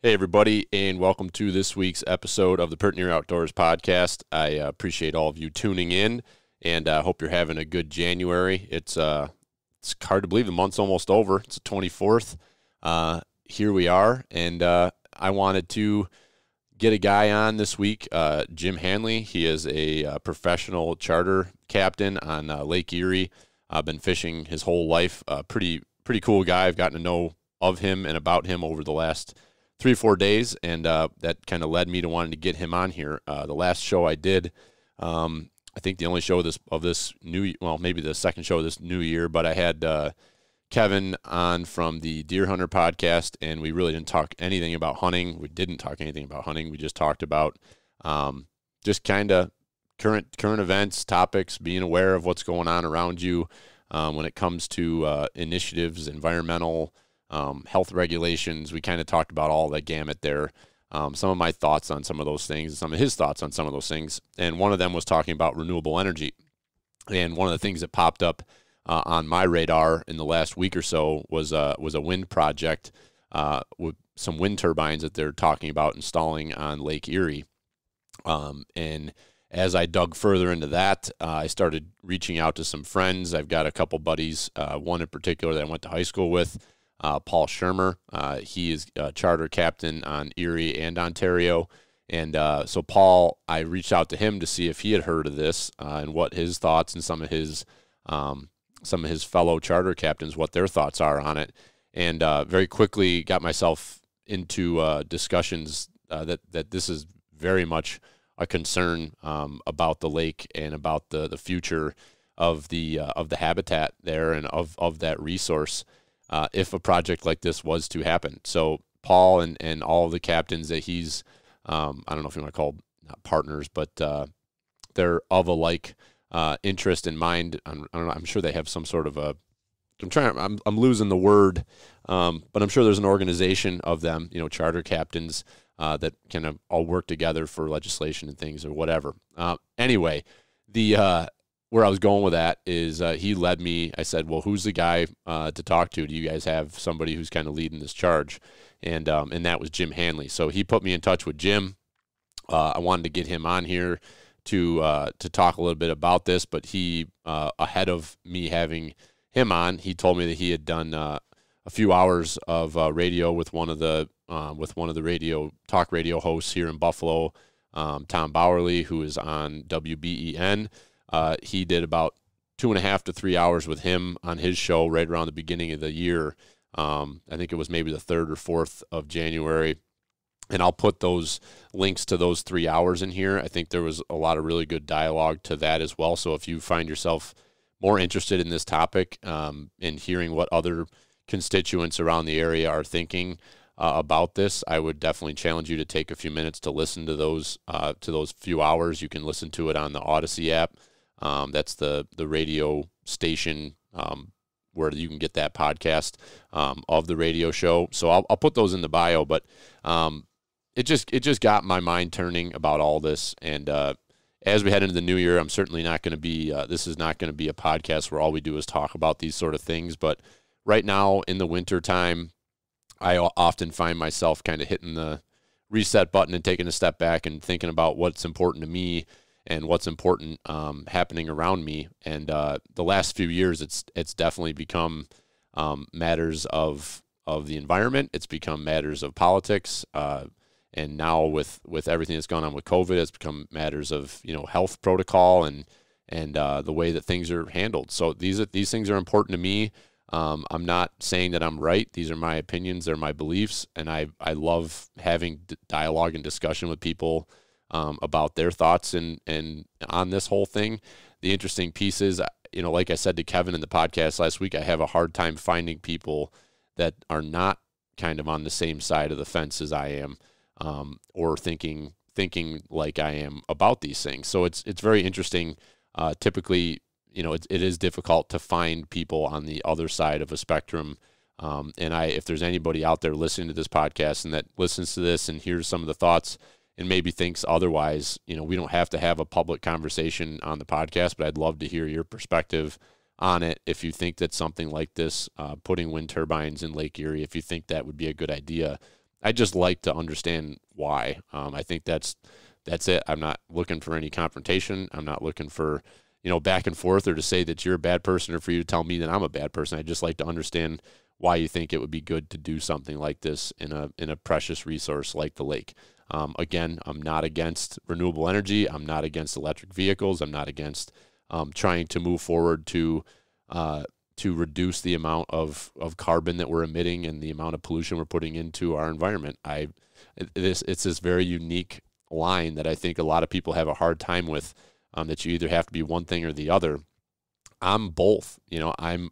Hey, everybody, and welcome to this week's episode of the Pertnear Outdoors podcast. I appreciate all of you tuning in, and I hope you're having a good January. It's hard to believe the month's almost over. It's the 24th. Here we are, and I wanted to get a guy on this week, Jim Hanley. He is a professional charter captain on Lake Erie. I've been fishing his whole life. Pretty cool guy. I've gotten to know of him and about him over the last 3 or 4 days, and that kind of led me to wanting to get him on here. The last show I did, I think the only show of this new, well, maybe the second show of this new year, but I had Kevin on from the Deer Hunter podcast, and we really didn't talk anything about hunting. We just talked about just kind of current events, topics, being aware of what's going on around you when it comes to initiatives, environmental, health regulations. We kind of talked about all the gamut there. Some of my thoughts on some of those things, and some of his thoughts on some of those things. And one of them was talking about renewable energy. And one of the things that popped up on my radar in the last week or so was a wind project with some wind turbines that they're talking about installing on Lake Erie. And as I dug further into that, I started reaching out to some friends. I've got a couple buddies, one in particular that I went to high school with, Paul Shermer. He is a charter captain on Erie and Ontario. And so Paul, I reached out to him to see if he had heard of this and what his thoughts and some of his fellow charter captains, what their thoughts are on it. And very quickly got myself into discussions that this is very much a concern about the lake and about the future of the habitat there and of that resource. If a project like this was to happen. So Paul and all of the captains that he's, I don't know if you want to call them, not partners, but they're of a like interest in mind. I don't know, I'm sure they have some sort of a, I'm losing the word, but I'm sure there's an organization of them, you know, charter captains that kind of all work together for legislation and things or whatever. Anyway, where I was going with that is he led me. I said, well, who's the guy to talk to? Do you guys have somebody who's kind of leading this charge? And that was Jim Hanley. So he put me in touch with Jim. I wanted to get him on here to talk a little bit about this, but he, ahead of me having him on, he told me that he had done a few hours of radio with one of the talk radio hosts here in Buffalo, Tom Bauerle, who is on WBEN. He did about 2.5 to 3 hours with him on his show right around the beginning of the year. I think it was maybe the 3rd or 4th of January. And I'll put those links to those 3 hours in here. I think there was a lot of really good dialogue to that as well. So if you find yourself more interested in this topic and hearing what other constituents around the area are thinking about this, I would definitely challenge you to take a few minutes to listen to those few hours. You can listen to it on the Odyssey app. That's the radio station where you can get that podcast of the radio show. So I'll put those in the bio, but it just got my mind turning about all this. And as we head into the new year, I'm certainly not going to be this is not going to be a podcast where all we do is talk about these sort of things. But right now in the winter time, I often find myself kind of hitting the reset button and taking a step back and thinking about what's important to me and what's important happening around me. And the last few years, it's definitely become matters of the environment. It's become matters of politics. And now with everything that's gone on with COVID, it's become matters of, you know, health protocol and the way that things are handled. So these things are important to me. I'm not saying that I'm right. These are my opinions. They're my beliefs. And I love having dialogue and discussion with people about their thoughts and on this whole thing. The interesting piece is, you know, like I said to Kevin in the podcast last week, I have a hard time finding people that are not kind of on the same side of the fence as I am, or thinking like I am about these things. So it's very interesting. Typically, you know, it is difficult to find people on the other side of a spectrum. And if there's anybody out there listening to this podcast and that listens to this and hears some of the thoughts and maybe thinks otherwise, you know, we don't have to have a public conversation on the podcast, but I'd love to hear your perspective on it. If you think that something like this, putting wind turbines in Lake Erie, if you think that would be a good idea, I just like to understand why. I think that's it. I'm not looking for any confrontation. I'm not looking for, you know, back and forth, or to say that you're a bad person, or for you to tell me that I'm a bad person. I just like to understand why you think it would be good to do something like this in a precious resource like the lake. Again, I'm not against renewable energy. I'm not against electric vehicles. I'm not against trying to move forward to reduce the amount of carbon that we're emitting and the amount of pollution we're putting into our environment. It's this very unique line that I think a lot of people have a hard time with, that you either have to be one thing or the other. I'm both. You know, I'm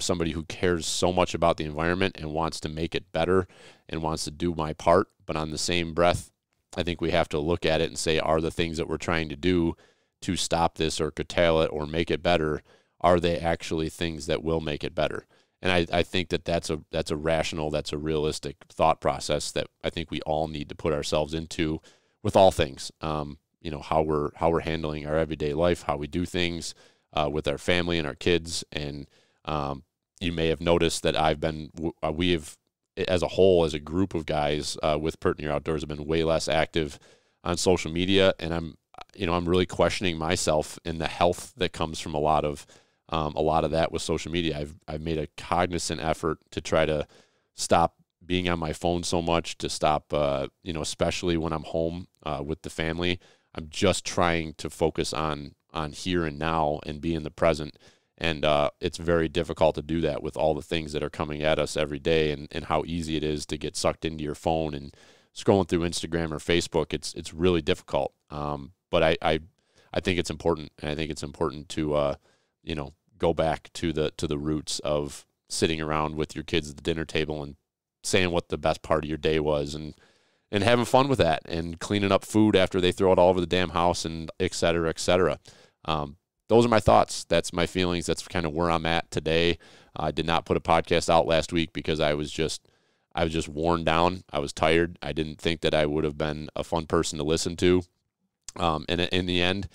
somebody who cares so much about the environment and wants to make it better and wants to do my part. But on the same breath, I think we have to look at it and say, are the things that we're trying to do to stop this or curtail it or make it better, are they actually things that will make it better? And I think that's a rational, that's a realistic thought process that I think we all need to put ourselves into with all things. You know, how we're handling our everyday life, how we do things with our family and our kids. And you may have noticed that we have, as a whole, as a group of guys with Pertnear Outdoors, have been way less active on social media. And I'm really questioning myself in the health that comes from a lot of that with social media. I've made a cognizant effort to try to stop being on my phone so much, to stop, especially when I'm home with the family. I'm just trying to focus on here and now and be in the present. And it's very difficult to do that with all the things that are coming at us every day, and how easy it is to get sucked into your phone and scrolling through Instagram or Facebook. It's really difficult. But I think it's important, and I think it's important to go back to the roots of sitting around with your kids at the dinner table and saying what the best part of your day was, and having fun with that, and cleaning up food after they throw it all over the damn house, and et cetera, et cetera. Those are my thoughts. That's my feelings. That's kind of where I'm at today. I did not put a podcast out last week because I was just worn down. I was tired. I didn't think that I would have been a fun person to listen to. And in the end,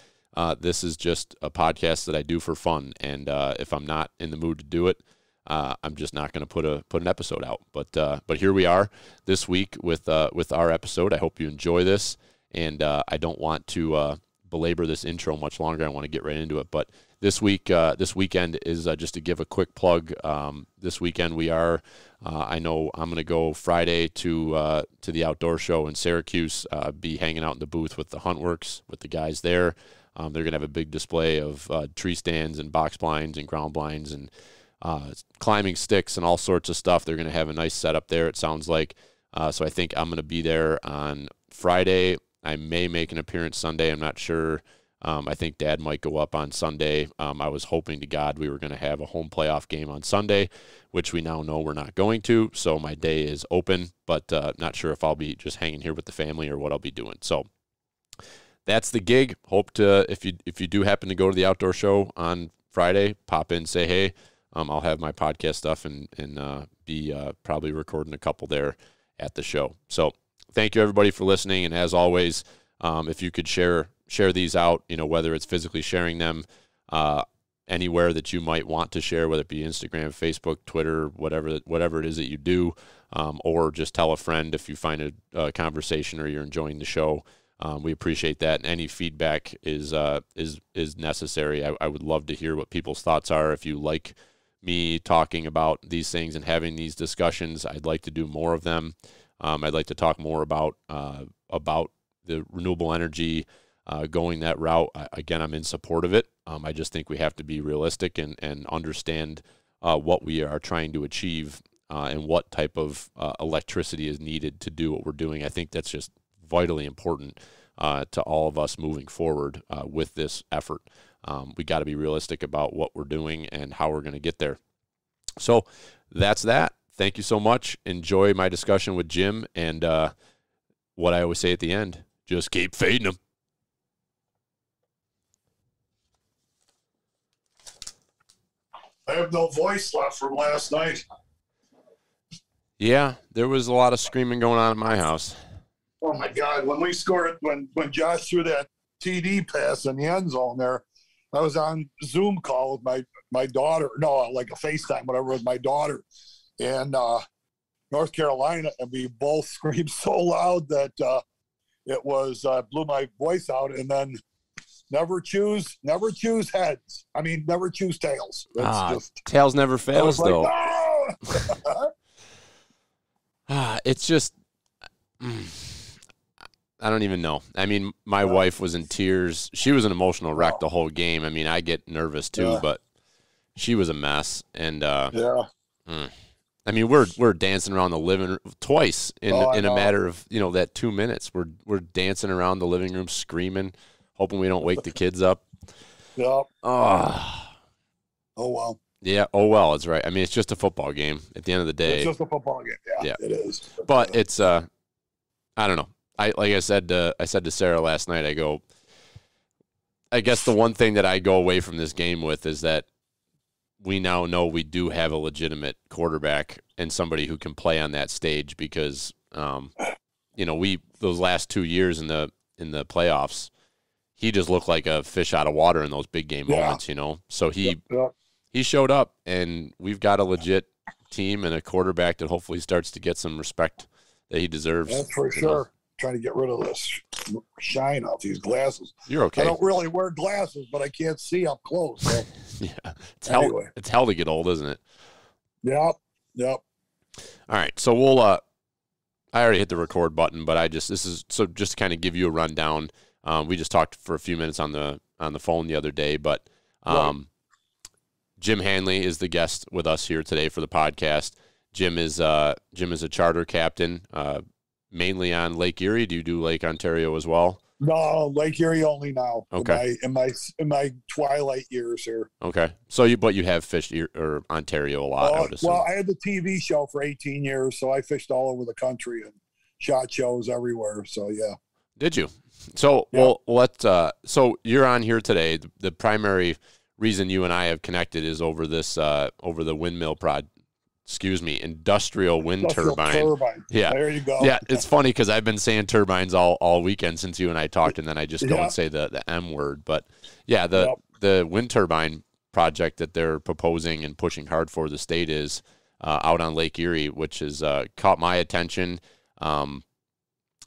this is just a podcast that I do for fun, and if I'm not in the mood to do it, I'm just not going to put an episode out. But here we are this week with our episode. I hope you enjoy this, and I don't want to belabor this intro much longer. I want to get right into it. But this week, this weekend is just to give a quick plug. This weekend we are. I know I'm going to go Friday to the outdoor show in Syracuse. Be hanging out in the booth with the Huntworks, with the guys there. They're going to have a big display of tree stands and box blinds and ground blinds and climbing sticks and all sorts of stuff. They're going to have a nice setup there, it sounds like. So I think I'm going to be there on Friday. I may make an appearance Sunday. I'm not sure. I think Dad might go up on Sunday. I was hoping to God we were going to have a home playoff game on Sunday, which we now know we're not going to. So my day is open, but not sure if I'll be just hanging here with the family or what I'll be doing. So that's the gig. Hope to, if you do happen to go to the outdoor show on Friday, pop in, say hey. I'll have my podcast stuff and be probably recording a couple there at the show. So thank you everybody for listening. And as always, if you could share these out, whether it's physically sharing them anywhere that you might want to share, whether it be Instagram, Facebook, Twitter, whatever it is that you do, or just tell a friend if you find a conversation or you're enjoying the show. We appreciate that, and any feedback is necessary. I would love to hear what people's thoughts are. If you like me talking about these things and having these discussions, I'd like to do more of them. I'd like to talk more about the renewable energy, going that route. Again, I'm in support of it. I just think we have to be realistic and understand what we are trying to achieve and what type of electricity is needed to do what we're doing. I think that's just vitally important to all of us moving forward with this effort. We got to be realistic about what we're doing and how we're going to get there. So that's that. Thank you so much. Enjoy my discussion with Jim, and what I always say at the end, just keep feeding them. I have no voice left from last night. Yeah, there was a lot of screaming going on at my house. Oh my God! When we scored, when Josh threw that TD pass in the end zone there, I was on Zoom call with my daughter. No, like a FaceTime, whatever, with my daughter, and North Carolina, and we both screamed so loud that it was blew my voice out. And then never choose heads. I mean, never choose tails. It's just, tails never fails, though. Like, no! It's just, I don't even know. I mean, my wife was in tears. She was an emotional wreck the whole game. I mean, I get nervous too, but she was a mess. And I mean, we're dancing around the living room twice in a matter of, you know, that 2 minutes. We're dancing around the living room, screaming, hoping we don't wake the kids up. Yeah. Oh well. Yeah. Oh well. That's right. I mean, it's just a football game at the end of the day. It's just a football game. Yeah, it is. But it's I don't know. Like I said to Sarah last night, I guess the one thing that I go away from this game with is that we now know we do have a legitimate quarterback and somebody who can play on that stage, because you know, those last 2 years in the playoffs, he just looked like a fish out of water in those big game moments, you know. So he showed up, and we've got a legit team and a quarterback that hopefully starts to get some respect that he deserves. That's for sure. Know. Trying to get rid of this shine off these glasses. You're okay. I don't really wear glasses, but I can't see up close. So. Yeah. It's hell to get old, isn't it? Yep. All right. So we'll I already hit the record button, but just to kind of give you a rundown. We just talked for a few minutes on the phone the other day, but Jim Hanley is the guest with us here today for the podcast. Jim is a charter captain, mainly on Lake Erie. Do you do Lake Ontario as well? No, Lake Erie only now. Okay. In my twilight years here. Okay. So you have fished Ontario a lot. I would assume. Well, I had the TV show for 18 years, so I fished all over the country and shot shows everywhere. So yeah. Did you? So well, let's. So you're on here today. The primary reason you and I have connected is over the windmill project. Excuse me, industrial wind turbine. Yeah, there you go. Yeah, it's funny because I've been saying turbines all weekend since you and I talked, and then I just don't say the M word. But yeah, the wind turbine project that they're proposing and pushing hard for the state is out on Lake Erie, which has caught my attention. And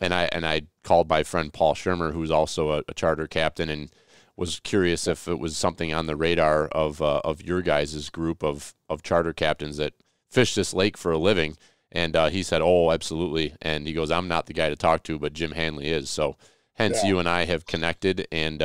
I called my friend Paul Shermer, who's also a charter captain, and was curious if it was something on the radar of your guys' group of charter captains that fish this lake for a living. And he said, oh, absolutely. And he goes, I'm not the guy to talk to, but Jim Hanley is. So hence you and I have connected, and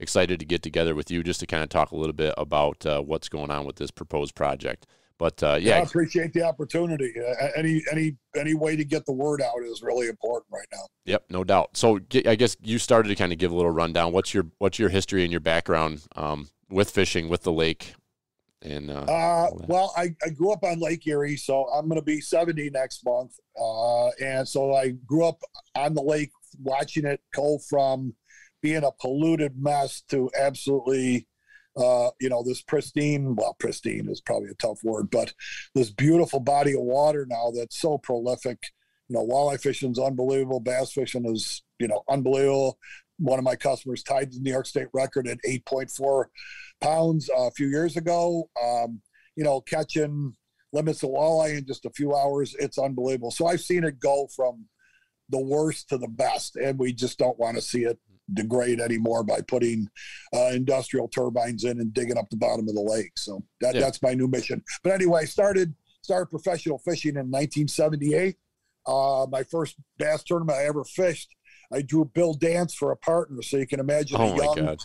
excited to get together with you just to kind of talk a little bit about what's going on with this proposed project. But I appreciate the opportunity. Any way to get the word out is really important right now. Yep, no doubt. So I guess you started to kind of give a little rundown. What's your history and your background with fishing, with the lake? And well, I grew up on Lake Erie, so I'm going to be 70 next month. And so I grew up on the lake, watching it go from being a polluted mess to absolutely, you know, this pristine is probably a tough word, but this beautiful body of water now that's so prolific. You know, walleye fishing is unbelievable. Bass fishing is, you know, unbelievable. One of my customers tied the New York State record at 8.4 pounds a few years ago. You know, catching limits of walleye in just a few hours, it's unbelievable. So I've seen it go from the worst to the best, and we just don't want to see it degrade anymore by putting industrial turbines in and digging up the bottom of the lake. So that's my new mission. But anyway, I started professional fishing in 1978. My first bass tournament I ever fished, I drew Bill Dance for a partner, so you can imagine a young,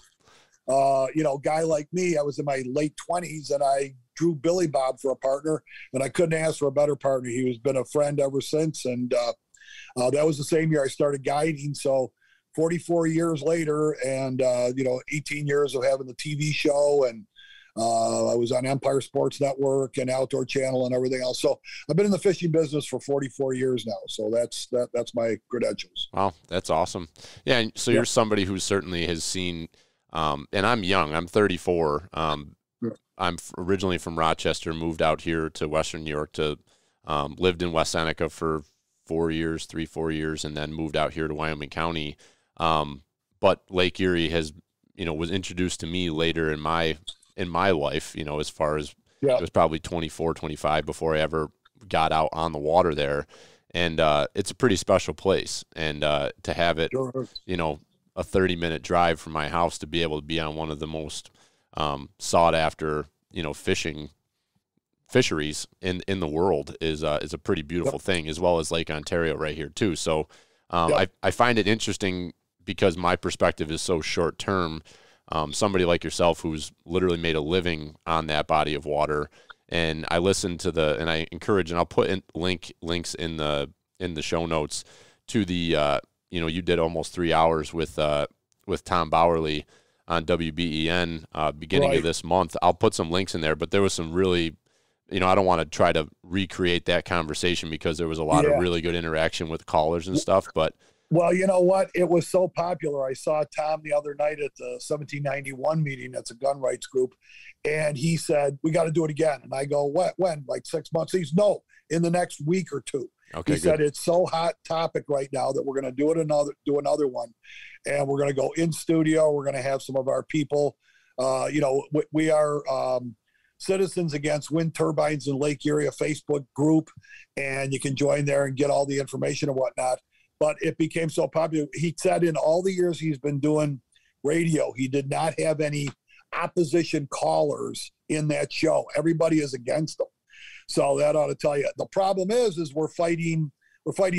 you know, guy like me. I was in my late 20s, and I drew Billy Bob for a partner, and I couldn't ask for a better partner. He has been a friend ever since, and that was the same year I started guiding. So 44 years later, and you know, 18 years of having the TV show, and I was on Empire Sports Network and Outdoor Channel and everything else. So I've been in the fishing business for 44 years now. So that's my credentials. Wow, that's awesome. Yeah, and so you're somebody who certainly has seen. And I'm young. I'm 34. I'm originally from Rochester, moved out here to Western New York to lived in West Seneca for 4 years, and then moved out here to Wyoming County. But Lake Erie has, you know, was introduced to me later in my life, you know, as far as it was probably 24, 25 before I ever got out on the water there. And it's a pretty special place. And to have it, sure, you know, a 30-minute drive from my house to be able to be on one of the most sought-after, you know, fisheries in the world is a pretty beautiful yep. thing, as well as Lake Ontario right here too. So yep. I find it interesting because my perspective is so short-term. Somebody like yourself who's literally made a living on that body of water. And I listened to and I encourage, and I'll put in links in the show notes to the, you know, you did almost 3 hours with Tom Bauerle on WBEN, beginning right. of this month. I'll put some links in there, but there was some really, you know, I don't want to try to recreate that conversation because there was a lot yeah. of really good interaction with callers and stuff, but. Well, you know what? It was so popular. I saw Tom the other night at the 1791 meeting. That's a gun rights group. And he said, we got to do it again. And I go, what, when? Like 6 months? He's no, in the next week or two. Okay, he good. Said, it's so hot topic right now that we're going to do another one. And we're going to go in studio. We're going to have some of our people. You know, we are Citizens Against Wind Turbines in Lake Erie, a Facebook group. And you can join there and get all the information and whatnot. But it became so popular. He said in all the years he's been doing radio, he did not have any opposition callers in that show. Everybody is against him. So that ought to tell you. The problem is we're fighting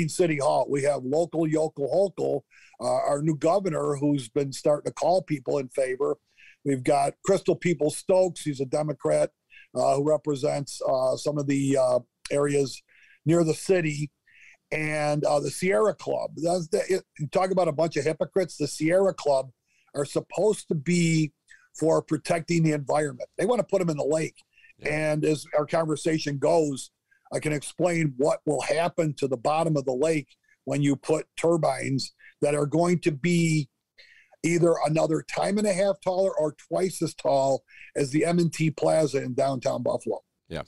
City Hall. We have local Yokel Hochul, our new governor, who's been starting to call people in favor. We've got Crystal People Stokes. He's a Democrat who represents some of the areas near the city. And the Sierra Club. You talk about a bunch of hypocrites. The Sierra Club are supposed to be for protecting the environment. They want to put them in the lake. Yeah. And as our conversation goes, I can explain what will happen to the bottom of the lake when you put turbines that are going to be either another time and a half taller or twice as tall as the M&T Plaza in downtown Buffalo. Yeah.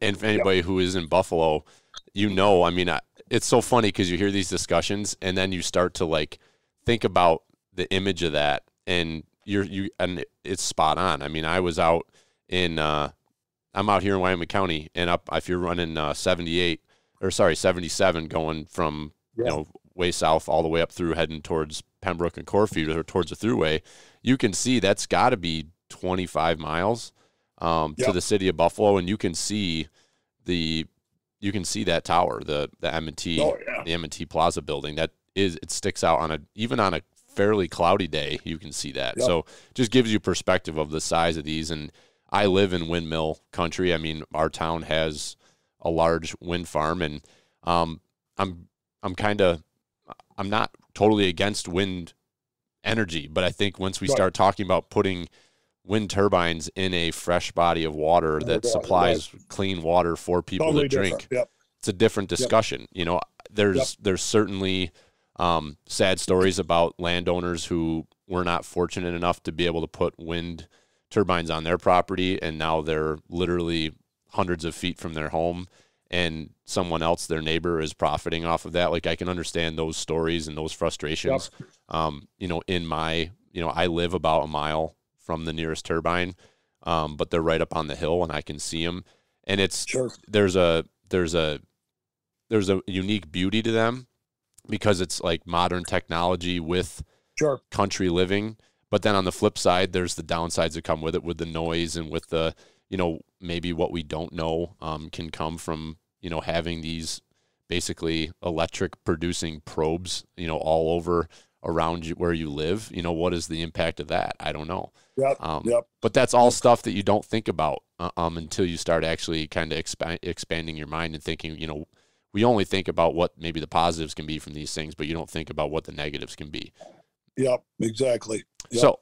And for anybody yep. who is in Buffalo, you know, I mean, it's so funny because you hear these discussions and then you start to like think about the image of that, and and it's spot on. I mean, I was out I'm out here in Wyoming County, and up if you're running 77 going from yeah. you know way south all the way up through heading towards Pembroke and Corfield or towards the thruway, you can see that's got to be 25 miles yep. to the city of Buffalo, and you can see that tower, the M&T, oh, yeah. the M&T Plaza building. That is, it sticks out even on a fairly cloudy day. You can see that. Yep. So just gives you perspective of the size of these. And I live in windmill country. I mean, our town has a large wind farm, and I'm not totally against wind energy, but I think once we right. start talking about putting wind turbines in a fresh body of water that supplies right. clean water for people totally to drink. Yep. It's a different discussion. Yep. You know, there's certainly sad stories about landowners who were not fortunate enough to be able to put wind turbines on their property, and now they're literally hundreds of feet from their home, and someone else, their neighbor, is profiting off of that. Like, I can understand those stories and those frustrations. Yep. You know, I live about a mile from the nearest turbine, but they're right up on the hill and I can see them. And it's, sure. there's a unique beauty to them because it's like modern technology with sure. country living. But then on the flip side, there's the downsides that come with it, with the noise and with the, you know, maybe what we don't know can come from, you know, having these basically electric producing probes, you know, all over around you where you live. You know, what is the impact of that? I don't know. Yep, yep. But that's all stuff that you don't think about until you start actually kind of expanding your mind and thinking, you know, we only think about what maybe the positives can be from these things, but you don't think about what the negatives can be. Yep, exactly. Yep. So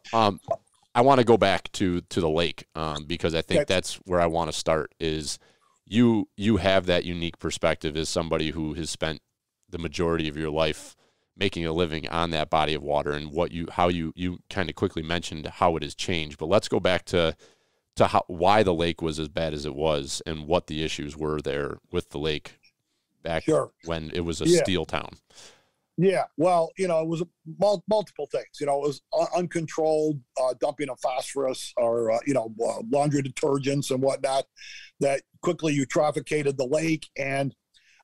I want to go back to the lake because I think okay. that's where I want to start is you have that unique perspective as somebody who has spent the majority of your life making a living on that body of water, and how you kind of quickly mentioned how it has changed. But let's go back to why the lake was as bad as it was and what the issues were there with the lake back sure. when it was a yeah. steel town. Yeah, well, you know, it was multiple things. You know, it was uncontrolled dumping of phosphorus or, laundry detergents and whatnut that quickly eutrophicated the lake. And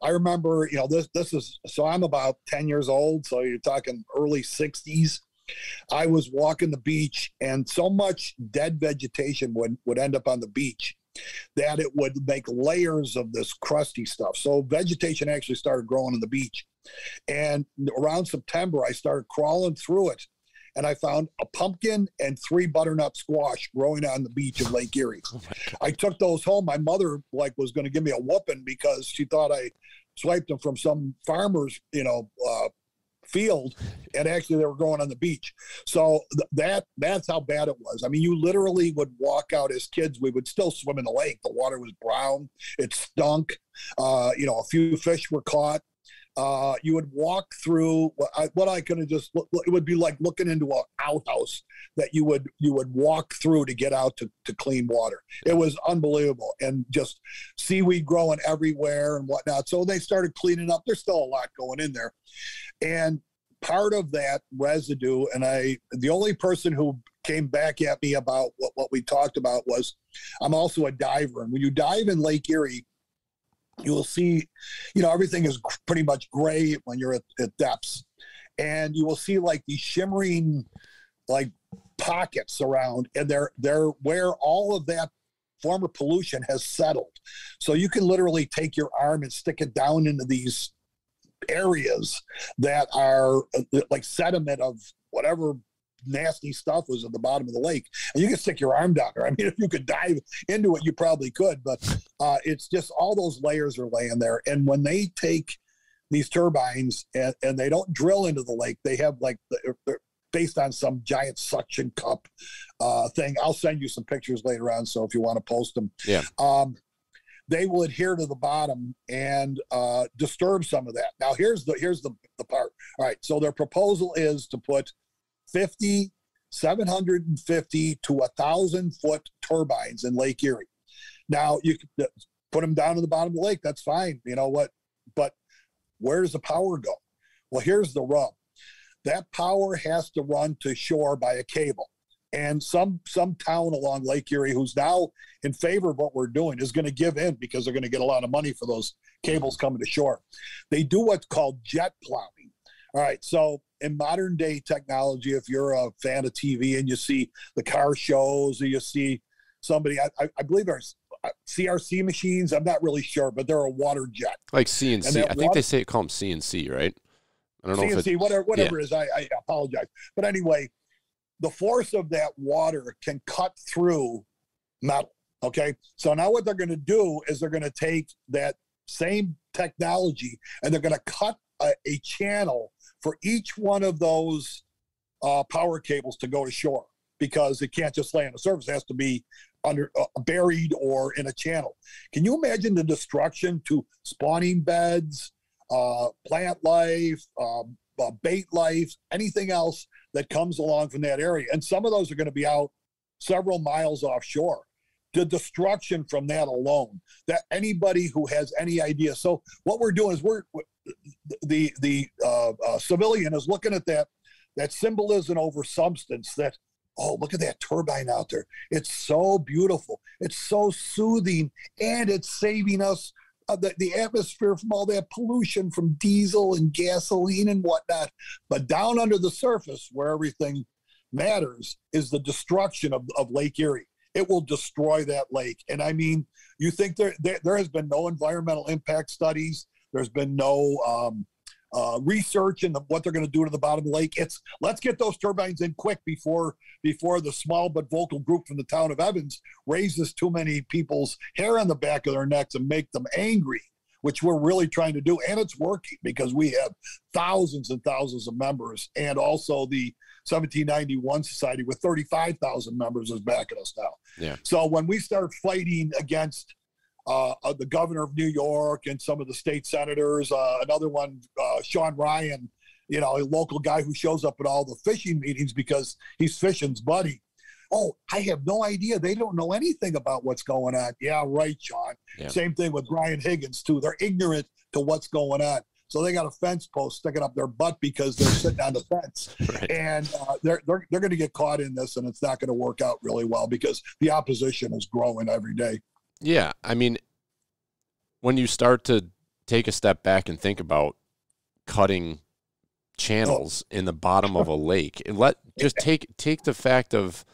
I remember, so I'm about 10 years old. So you're talking early 60s. I was walking the beach, and so much dead vegetation would end up on the beach that it would make layers of this crusty stuff. So vegetation actually started growing on the beach. And around September, I started crawling through it, and I found a pumpkin and 3 butternut squash growing on the beach of Lake Erie. Oh, I took those home. My mother was going to give me a whooping because she thought I swiped them from some farmer's, field, and actually they were growing on the beach. So that's how bad it was. I mean, you literally would walk out as kids. We would still swim in the lake. The water was brown. It stunk. A few fish were caught. You would walk through it would be like looking into an outhouse that you would walk through to get out to clean water. It was unbelievable, and just seaweed growing everywhere and whatnot. So they started cleaning up. There's still a lot going in there. And part of that residue, and the only person who came back at me about what we talked about was, I'm also a diver. And when you dive in Lake Erie, you will see, everything is pretty much gray when you're at depths, and you will see these shimmering, pockets around, and they're where all of that former pollution has settled. So you can literally take your arm and stick it down into these areas that are sediment of whatever nasty stuff was at the bottom of the lake, and you can stick your arm down there. I mean, if you could dive into it, you probably could, but it's just all those layers are laying there. And when they take these turbines and they don't drill into the lake, they have they're based on some giant suction cup thing. I'll send you some pictures later on, so if you want to post them. Yeah. They will adhere to the bottom and disturb some of that. Now here's the part. All right, so their proposal is to put 50, 750 to 1,000-foot turbines in Lake Erie. Now, you can put them down to the bottom of the lake. That's fine. You know what? But where does the power go? Well, here's the rub. That power has to run to shore by a cable. And some town along Lake Erie who's now in favor of what we're doing is going to give in because they're going to get a lot of money for those cables coming to shore. They do what's called jet plowing. All right, so in modern day technology, if you're a fan of TV and you see the car shows or you see somebody, I believe there's CRC machines, I'm not really sure, but they're a water jet. Like CNC. I think they call them CNC, right? I don't know. CNC, whatever it is, I apologize. But anyway, the force of that water can cut through metal, okay? So now what they're going to do is they're going to take that same technology and they're going to cut a channel for each one of those power cables to go to shore, because it can't just lay on the surface. It has to be under buried or in a channel. Can you imagine the destruction to spawning beds, plant life, bait life, anything else that comes along from that area? And some of those are going to be out several miles offshore. The destruction from that alone, that anybody who has any idea. So what we're doing is the civilian is looking at that symbolism over substance. That, oh, look at that turbine out there. It's so beautiful. It's so soothing, and it's saving us the atmosphere from all that pollution from diesel and gasoline and whatnot. But down under the surface, where everything matters, is the destruction of Lake Erie. It will destroy that lake. And I mean, you think there has been no environmental impact studies. There's been no research into what they're going to do to the bottom of the lake. It's, let's get those turbines in quick before the small but vocal group from the town of Evans raises too many people's hair on the back of their necks and make them angry, which we're really trying to do. And it's working, because we have thousands and thousands of members, and also the 1791 Society with 35,000 members is backing us now. Yeah. So when we start fighting against the governor of New York and some of the state senators, another one, Sean Ryan, a local guy who shows up at all the fishing meetings because he's fishing's buddy. Oh, I have no idea. They don't know anything about what's going on. Yeah, right, Sean. Yeah. Same thing with Brian Higgins, too. They're ignorant to what's going on. So they got a fence post sticking up their butt because they're sitting on the fence. Right. And they're going to get caught in this, and it's not going to work out really well because the opposition is growing every day. Yeah. I mean, when you start to take a step back and think about cutting channels in the bottom of a lake, and just take the fact of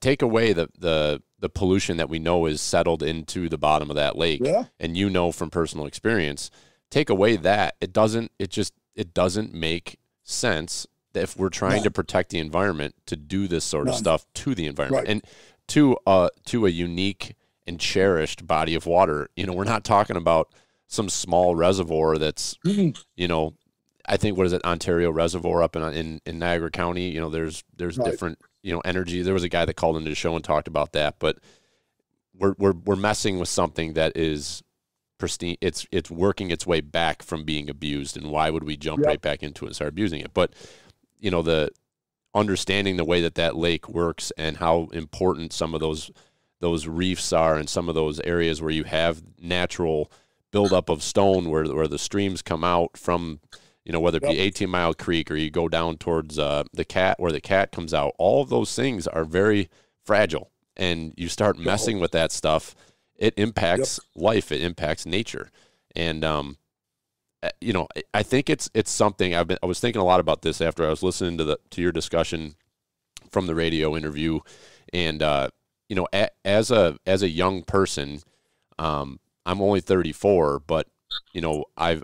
take away the pollution that we know is settled into the bottom of that lake. Yeah. And you know, from personal experience, take away that it doesn't make sense that if we're trying to protect the environment to do this sort of stuff to the environment and to a unique and cherished body of water. You know, we're not talking about some small reservoir that's, you know, I think, what is it? Ontario Reservoir up in Niagara County. You know, there's different, you know, energy. There was a guy that called into the show and talked about that, but we're messing with something that is pristine. It's working its way back from being abused. And why would we jump right back into it and start abusing it? But you know, the understanding the way that that lake works and how important some of those reefs are, and some of those areas where you have natural buildup of stone where the streams come out from, you know, whether it be 18 Mile Creek or you go down towards the Cat, where the Cat comes out, all of those things are very fragile. And you start messing with that stuff, it impacts life, it impacts nature. And, you know, I think it's something I was thinking a lot about this after I was listening to your discussion from the radio interview. And, you know, as a young person, I'm only 34, but, you know, I'm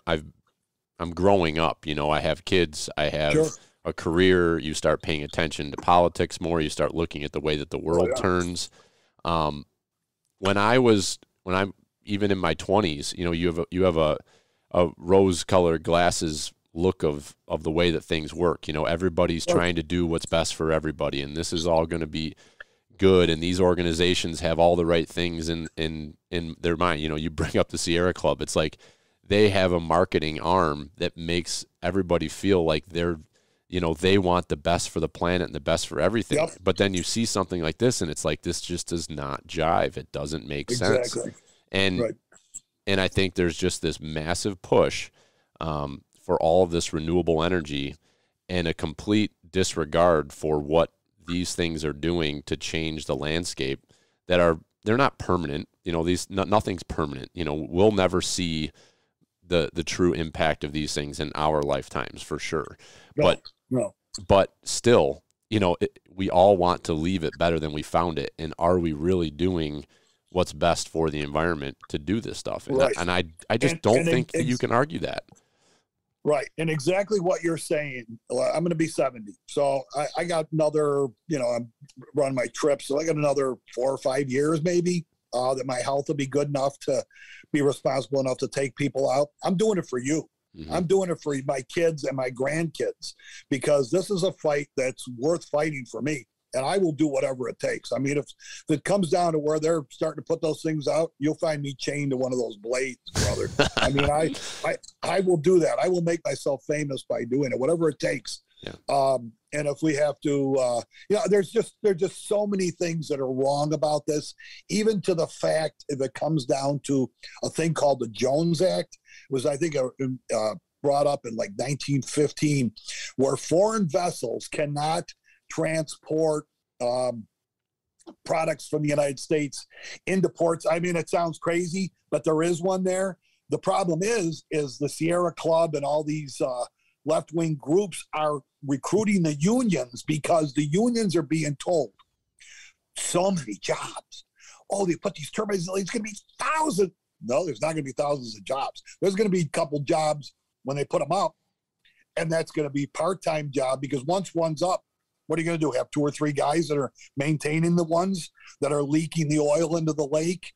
growing up, you know, I have kids, I have a career, you start paying attention to politics more, you start looking at the way that the world turns. When I'm even in my 20s, you know, you have a rose colored glasses look of the way that things work. You know, everybody's trying to do what's best for everybody, and this is all going to be good, and these organizations have all the right things in their mind. You know, you bring up the Sierra Club, it's like they have a marketing arm that makes everybody feel like they're, you know, they want the best for the planet and the best for everything. Yep. But then you see something like this and it's like, this just does not jive. It doesn't make sense. And, and I think there's just this massive push for all of this renewable energy and a complete disregard for what these things are doing to change the landscape that are, they're not permanent. You know, nothing's permanent. You know, we'll never see the true impact of these things in our lifetimes for sure. But still, you know, we all want to leave it better than we found it. And are we really doing what's best for the environment to do this stuff? And, I just don't think you can argue that. Right. And exactly what you're saying. I'm going to be 70. So I got another, you know, I'm running my trip. So I got another 4 or 5 years maybe. That my health will be good enough to be responsible enough to take people out. I'm doing it for you. Mm-hmm. I'm doing it for my kids and my grandkids, because this is a fight that's worth fighting for me, and I will do whatever it takes. I mean, if it comes down to where they're starting to put those things out, you'll find me chained to one of those blades, brother. I mean, I will do that. I will make myself famous by doing it, whatever it takes. Yeah. And if we have to, you know, there's just so many things that are wrong about this, even to the fact, if it comes down to a thing called the Jones Act, was, I think, brought up in like 1915, where foreign vessels cannot transport products from the United States into ports. I mean, it sounds crazy, but there is one there. The problem is the Sierra Club and all these left-wing groups are recruiting the unions, because the unions are being told so many jobs. Oh, they put these turbines in, it's going to be thousands. No, there's not going to be thousands of jobs. There's going to be a couple jobs when they put them out, and that's going to be part-time job, because once one's up, what are you going to do? Have 2 or 3 guys that are maintaining the ones that are leaking the oil into the lake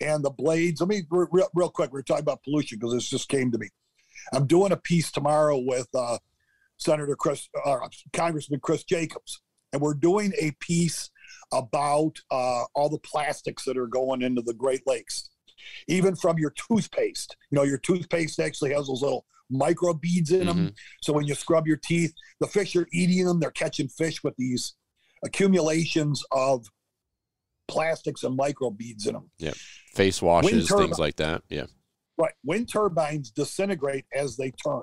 and the blades. Let me, real quick, we're talking about pollution because this just came to me. I'm doing a piece tomorrow with Congressman Chris Jacobs, and we're doing a piece about all the plastics that are going into the Great Lakes, even from your toothpaste. You know, your toothpaste actually has those little micro beads in them. So when you scrub your teeth, the fish are eating them. They're catching fish with these accumulations of plastics and micro beads in them. Yeah, face washes, things like that. Yeah. Right. Wind turbines disintegrate as they turn.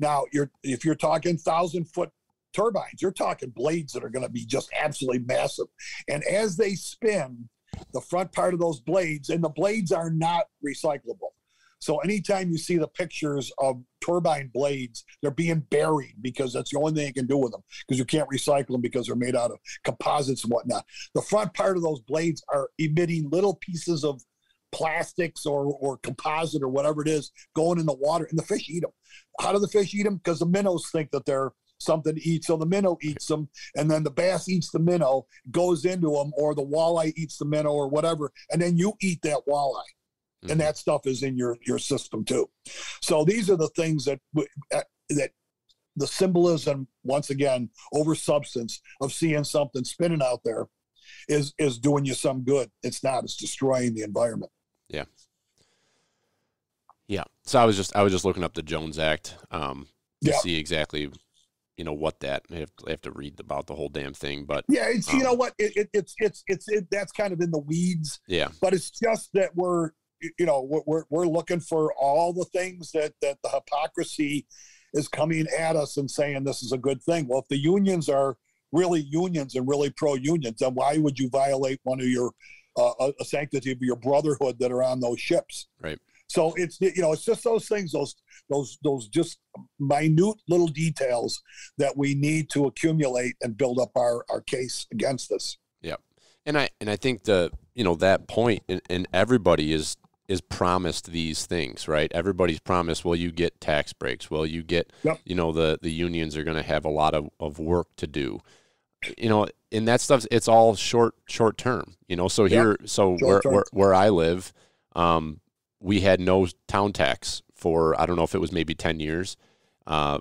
Now, if you're talking 1,000-foot turbines, you're talking blades that are going to be just absolutely massive. And as they spin, the front part of those blades, and the blades are not recyclable. So anytime you see the pictures of turbine blades, they're being buried because that's the only thing you can do with them, because you can't recycle them because they're made out of composites and whatnot. The front part of those blades are emitting little pieces of plastics or composite or whatever it is going in the water, and the fish eat them. How do the fish eat them? Because the minnows think that they're something to eat, so the minnow eats them, and then the bass eats the minnow, goes into them, or the walleye eats the minnow or whatever, and then you eat that walleye. Mm-hmm. And that stuff is in your system too. So these are the things that the symbolism, once again, over substance of seeing something spinning out there is doing you some good. It's not, it's destroying the environment. Yeah. Yeah. So I was just looking up the Jones Act, to see exactly, what that I have to read about the whole damn thing, but yeah, it's, that's kind of in the weeds. Yeah. But it's just that we're looking for all the things that the hypocrisy is coming at us and saying this is a good thing. Well, if the unions are really unions and really pro-unions, then why would you violate one of your a sanctity of your brotherhood that are on those ships? Right. So it's it's just those things, those just minute little details that we need to accumulate and build up our case against this. Yeah, and I think that point and everybody is promised these things, right? Everybody's promised, well, you get tax breaks. Well, you get, the unions are going to have a lot of work to do, and that stuff, it's all short term, so here, where I live, we had no town tax for, I don't know if it was maybe 10 years,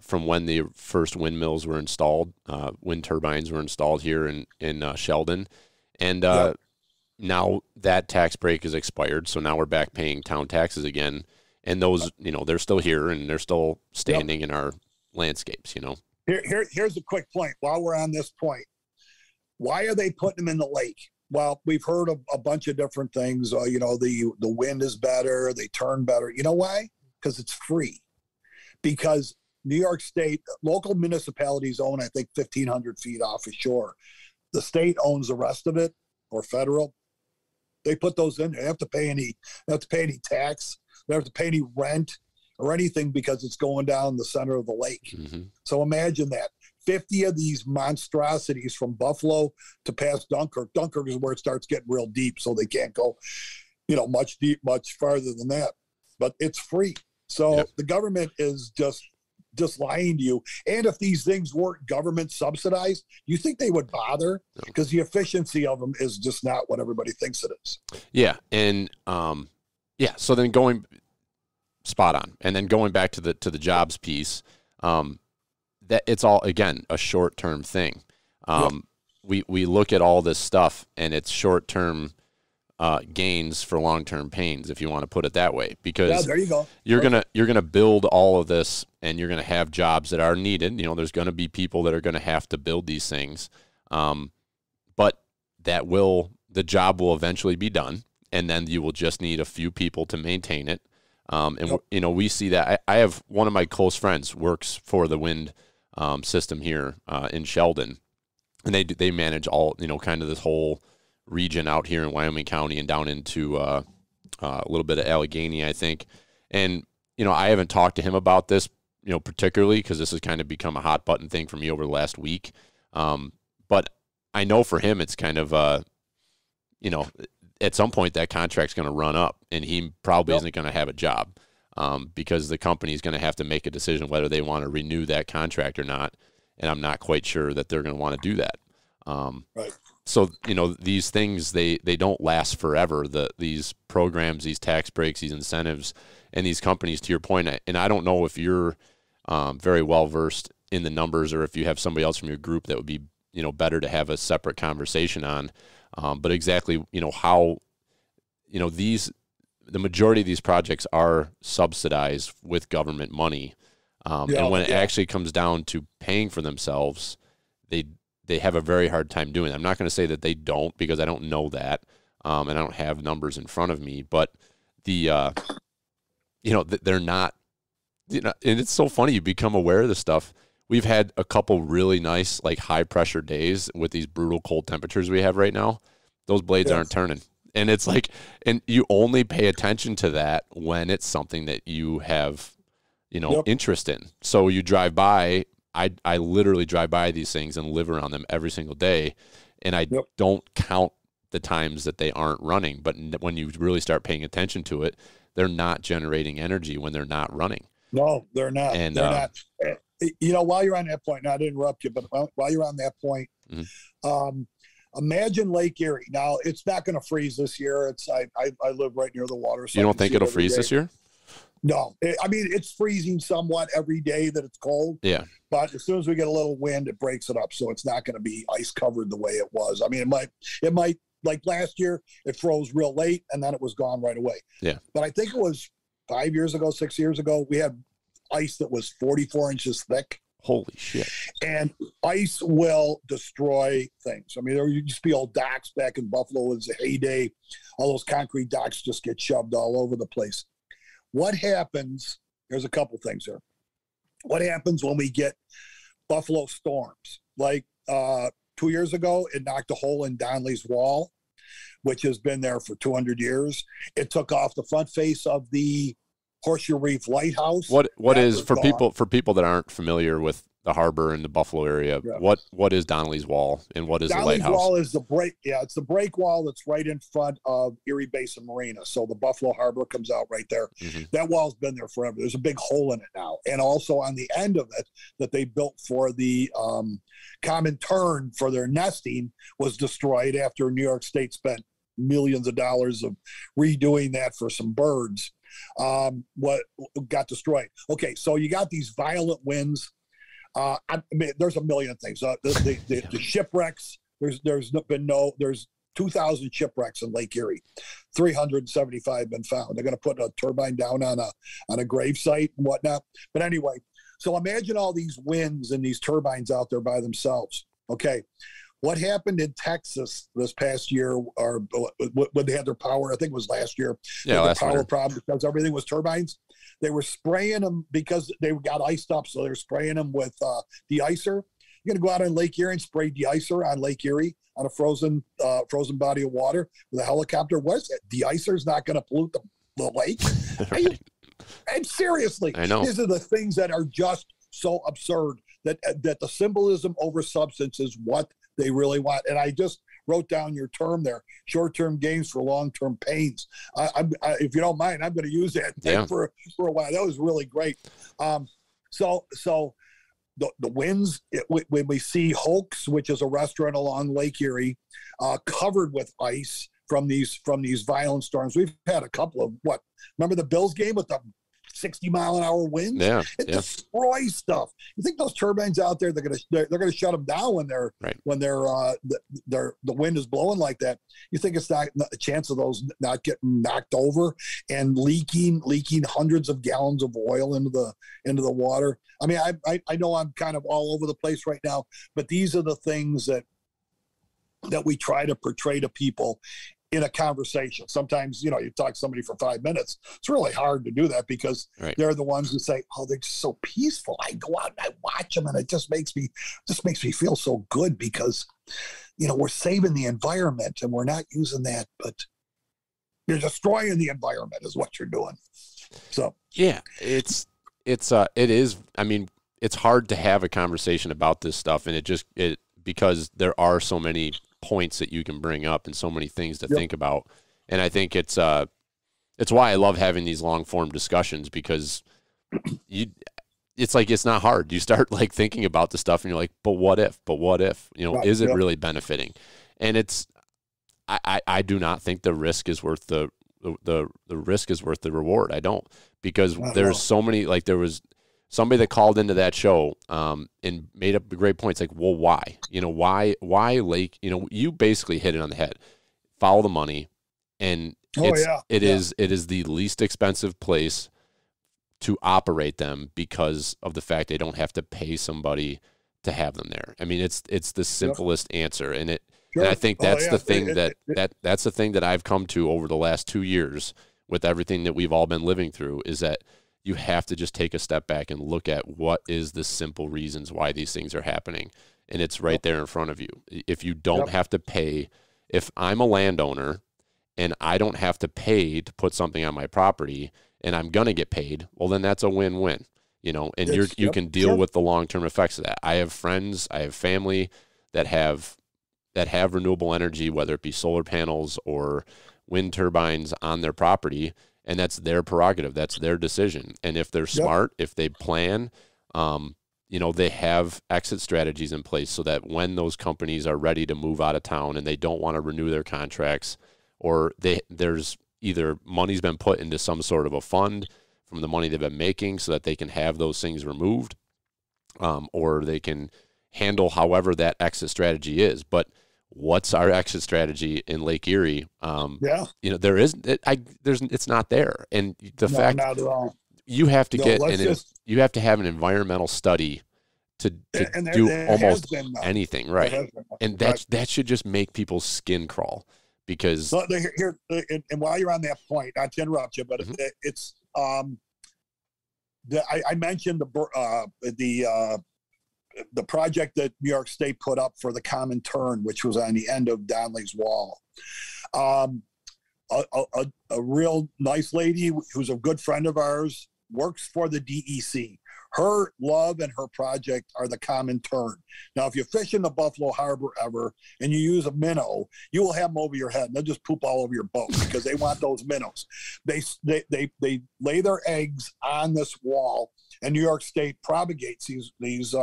from when the first windmills were installed, wind turbines were installed here in Sheldon. And, now that tax break is expired, so now we're back paying town taxes again, and those, they're still here and they're still standing in our landscapes. Here's a quick point while we're on this point. Why are they putting them in the lake? Well, we've heard of a bunch of different things. The wind is better, they turn better. You know why? Because it's free. Because New York State local municipalities own, I think, 1,500 feet off of shore. The state owns the rest of it, or federal. They put those in. They have to pay any. They have to pay any tax. They have to pay any rent or anything because it's going down the center of the lake. Mm-hmm. So imagine that 50 of these monstrosities from Buffalo to past Dunkirk. Dunkirk is where it starts getting real deep, so they can't go, much farther than that. But it's free. So the government is just lying to you. And if these things weren't government subsidized, you think they would bother? Because the efficiency of them is just not what everybody thinks it is. Yeah. And so then going spot on, and then going back to the jobs piece, that it's all, again, a short-term thing. We look at all this stuff and it's short-term gains for long-term pains, if you want to put it that way, because there you go. You're gonna build all of this, and you're gonna have jobs that are needed. There's gonna be people that are gonna have to build these things, but the job will eventually be done, and then you will just need a few people to maintain it. We see that. I have one of my close friends works for the wind system here in Sheldon, and they manage all kind of this whole region out here in Wyoming County and down into a little bit of Allegheny, I think. And, I haven't talked to him about this, particularly because this has kind of become a hot button thing for me over the last week. But I know for him, it's kind of, at some point that contract's going to run up and he probably isn't going to have a job because the company's going to have to make a decision whether they want to renew that contract or not. And I'm not quite sure that they're going to want to do that. Right. So, these things, they don't last forever, these programs, these tax breaks, these incentives, and these companies, to your point. And I don't know if you're very well-versed in the numbers, or if you have somebody else from your group that would be, better to have a separate conversation on. But exactly, how, the majority of these projects are subsidized with government money. And when it actually comes down to paying for themselves, they have a very hard time doing it. I'm not going to say that they don't, because I don't know that, and I don't have numbers in front of me. But you know, they're not, you know, and it's so funny. You become aware of this stuff. We've had a couple really nice, like, high pressure days with these brutal cold temperatures we have right now. Those blades aren't turning. And it's like, and you only pay attention to that when it's something that you have, you know, interest in. So you drive by, I literally drive by these things and live around them every single day. And I don't count the times that they aren't running. But when you really start paying attention to it, they're not generating energy when they're not running. No, they're not. And they're not. You know, while you're on that point, not to interrupt you, but while you're on that point, imagine Lake Erie. Now, it's not going to freeze this year. It's I live right near the water. So you don't think it'll freeze this year? No. I mean, it's freezing somewhat every day that it's cold. Yeah. But as soon as we get a little wind, it breaks it up. So it's not going to be ice covered the way it was. I mean, it might, like last year, it froze real late and then it was gone right away. Yeah. But I think it was 5 years ago, 6 years ago, we had ice that was 44 inches thick. Holy shit. And ice will destroy things. I mean, there used to be old docks back in Buffalo. It was a heyday. All those concrete docks just get shoved all over the place. What happens? There's a couple things here. What happens when we get Buffalo storms? Like 2 years ago, it knocked a hole in Donnelly's Wall, which has been there for 200 years. It took off the front face of the Horseshoe Reef Lighthouse. What is for people that aren't familiar with the harbor in the Buffalo area? Yeah. What is Donnelly's Wall and what is Donnelly's the lighthouse? Wall is the break. Yeah, it's the break wall that's right in front of Erie Basin Marina. So the Buffalo Harbor comes out right there. Mm-hmm. That wall's been there forever. There's a big hole in it now, and also on the end of it that they built for the common tern for their nesting was destroyed after New York State spent millions of dollars of redoing that for some birds. What got destroyed. Okay, so you got these violent winds. I mean, there's a million things. The shipwrecks. There's 2,000 shipwrecks in Lake Erie. 375 been found. They're going to put a turbine down on a grave site and whatnot. But anyway, so imagine all these winds and these turbines out there by themselves. Okay. What happened in Texas this past year, or when they had their power? I think it was last year. Yeah, last year. The power problem because everything was turbines. They were spraying them because they got iced up, so they were spraying them with de-icer. You're going to go out on Lake Erie and spray de-icer on Lake Erie on a frozen body of water with a helicopter. What is it? De-icer is not going to pollute the lake. Right. And seriously, I know. These are the things that are just so absurd that the symbolism over substance is what they really want. And I just wrote down your term there, short-term gains for long-term pains. I, if you don't mind, I'm going to use that for a while. That was really great. So the winds, when we see Hochul's, which is a restaurant along Lake Erie, covered with ice from these violent storms. We've had a couple of, remember the Bills game with the 60-mile-an-hour winds? Yeah, it destroys stuff. You think those turbines out there? They're gonna shut them down when they're the wind is blowing like that. You think it's not a chance of those not getting knocked over and leaking hundreds of gallons of oil into the water? I mean, I know I'm kind of all over the place right now, but these are the things that we try to portray to people in a conversation. Sometimes, you know, you talk to somebody for 5 minutes. It's really hard to do that because they're the ones who say, oh, they're just so peaceful. I go out and I watch them and it just makes me feel so good because, you know, we're saving the environment and we're not using that, but you're destroying the environment is what you're doing. So, yeah, it is. I mean, it's hard to have a conversation about this stuff, and it because there are so many points that you can bring up and so many things to think about. And I think it's why I love having these long form discussions, because it's like, it's not hard. You start like thinking about the stuff and you're like, but what if, you know, is it really benefiting? And I do not think the risk is worth the risk is worth the reward. I don't, because there's so many, like there was somebody that called into that show and made up great points, like, well, why? You know, why Lake? You know, you basically hit it on the head. Follow the money, and it is the least expensive place to operate them because of the fact they don't have to pay somebody to have them there. I mean, it's the simplest answer, and it. And I think that's the thing that I've come to over the last 2 years with everything that we've all been living through, is that you have to just take a step back and look at what is the simple reasons why these things are happening. And it's right there in front of you. If you don't have to pay, if I'm a landowner and I don't have to pay to put something on my property and I'm going to get paid, well, then that's a win-win, you know, and you can deal with the long-term effects of that. I have friends, I have family that have renewable energy, whether it be solar panels or wind turbines on their property, and that's their prerogative. That's their decision. And if they're smart, if they plan, you know, they have exit strategies in place so that when those companies are ready to move out of town and they don't want to renew their contracts, or there's either money's been put into some sort of a fund from the money they've been making so that they can have those things removed, or they can handle however that exit strategy is. But what's our exit strategy in Lake Erie? You know, it's not there. And the fact not at all. You have to you have to have an environmental study to do almost anything, right? And that should just make people's skin crawl, because. So and while you're on that point, not to interrupt you, but it's I mentioned the project that New York State put up for the common turn, which was on the end of Donnelly's Wall. A real nice lady who's a good friend of ours works for the DEC. Her love and her project are the common turn. Now, if you fish in the Buffalo Harbor ever and you use a minnow, you will have them over your head and they'll just poop all over your boat because they want those minnows. They lay their eggs on this wall, and New York State propagates these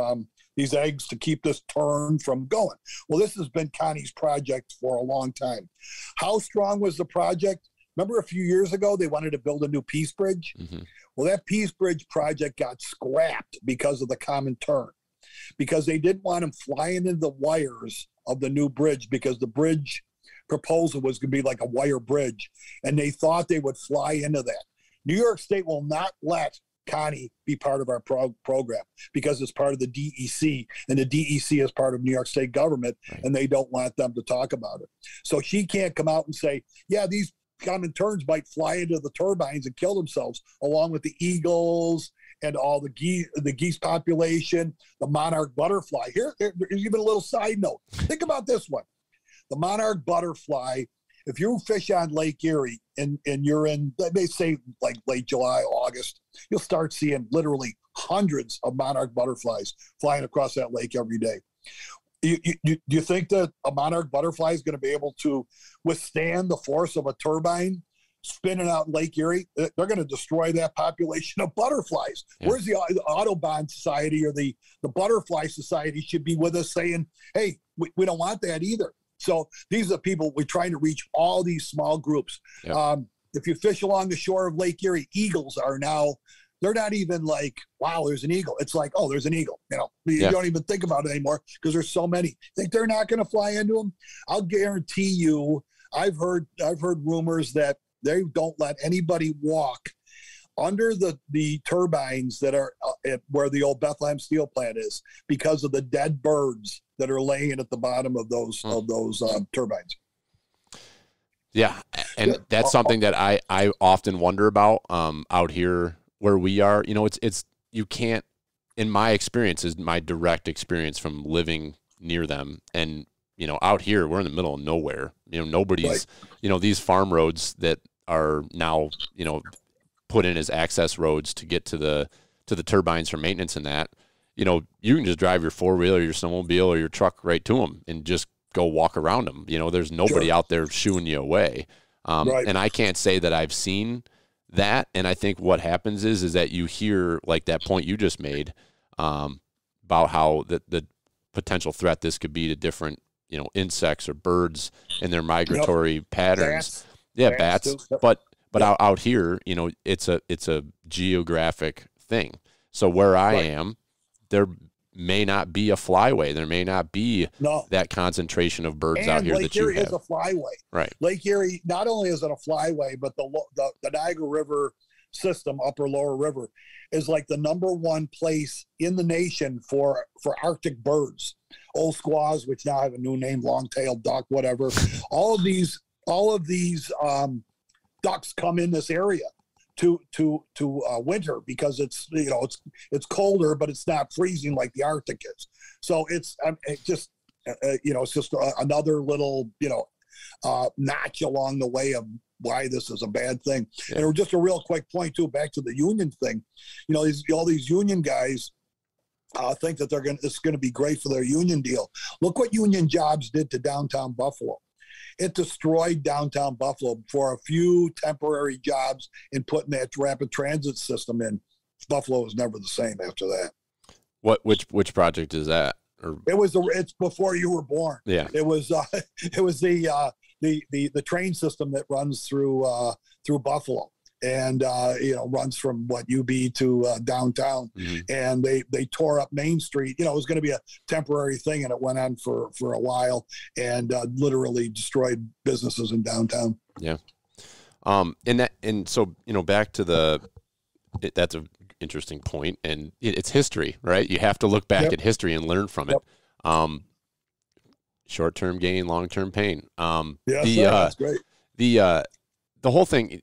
eggs to keep this turn from going. Well, this has been Connie's project for a long time. How strong was the project? Remember a few years ago, they wanted to build a new Peace Bridge? Mm-hmm. Well, that Peace Bridge project got scrapped because of the common turn, because they didn't want them flying into the wires of the new bridge, because the bridge proposal was going to be like a wire bridge, and they thought they would fly into that. New York State will not let Connie be part of our program because it's part of the DEC, and the DEC is part of New York State government, and they don't want them to talk about it. So she can't come out and say, yeah, these common turns might fly into the turbines and kill themselves, along with the eagles and all the geese population, the monarch butterfly. Here's even a little side note. Think about this one. The monarch butterfly, if you fish on Lake Erie and you're in, they say like late July, August, you'll start seeing literally hundreds of monarch butterflies flying across that lake every day. Do you think that a monarch butterfly is going to be able to withstand the force of a turbine spinning out in Lake Erie? They're going to destroy that population of butterflies. Yeah. Where's the Audubon Society or the Butterfly Society should be with us saying, hey, we don't want that either. So these are people we're trying to reach, all these small groups. Yeah. If you fish along the shore of Lake Erie, eagles are now, they're not even like, wow, there's an eagle. It's like, oh, there's an eagle. You know, you don't even think about it anymore because there's so many. Think they're not going to fly into them? I'll guarantee you, I've heard rumors that they don't let anybody walk under the turbines that are at where the old Bethlehem Steel plant is, because of the dead birds that are laying at the bottom of those turbines. Yeah. And that's something that I often wonder about out here where we are. You know, it's, you can't, in my experience, is my direct experience from living near them. And, you know, out here, we're in the middle of nowhere, you know, nobody's, you know, these farm roads that are now, you know, put in as access roads to get to the turbines for maintenance and that, you know, you can just drive your four-wheeler, your snowmobile, or your truck right to them and just go walk around them. You know, there's nobody out there shooing you away. And I can't say that I've seen that. And I think what happens is that you hear, like, that point you just made about how the potential threat this could be to different, you know, insects or birds and their migratory patterns. Bats. But out here, you know, it's a geographic thing. So where I am, there may not be a flyway. There may not be that concentration of birds out here that you have. Lake Erie is a flyway. Right. Lake Erie, not only is it a flyway, but the Niagara River system, upper lower river, is like the number one place in the nation for Arctic birds. Old squaws, which now have a new name, long-tailed duck, whatever. All of these ducks come in this area to winter, because it's, you know, it's colder, but it's not freezing like the Arctic is. So it's just, you know, it's just another little, you know, notch along the way of why this is a bad thing. Yeah. And just a real quick point too, back to the union thing, you know, all these union guys think that it's going to be great for their union deal. Look what union jobs did to downtown Buffalo. It destroyed downtown Buffalo for a few temporary jobs and putting that rapid transit system in. Buffalo was never the same after that. Which project is that? It's before you were born. Yeah. It was the train system that runs through Buffalo and, you know, runs from UB to downtown. Mm-hmm. And they tore up Main Street. You know, it was going to be a temporary thing, and it went on for a while and literally destroyed businesses in downtown. Yeah. And so, you know, back to that's an interesting point, and it's history, right? You have to look back at history and learn from it. Short-term gain, long-term pain. That's great. The whole thing,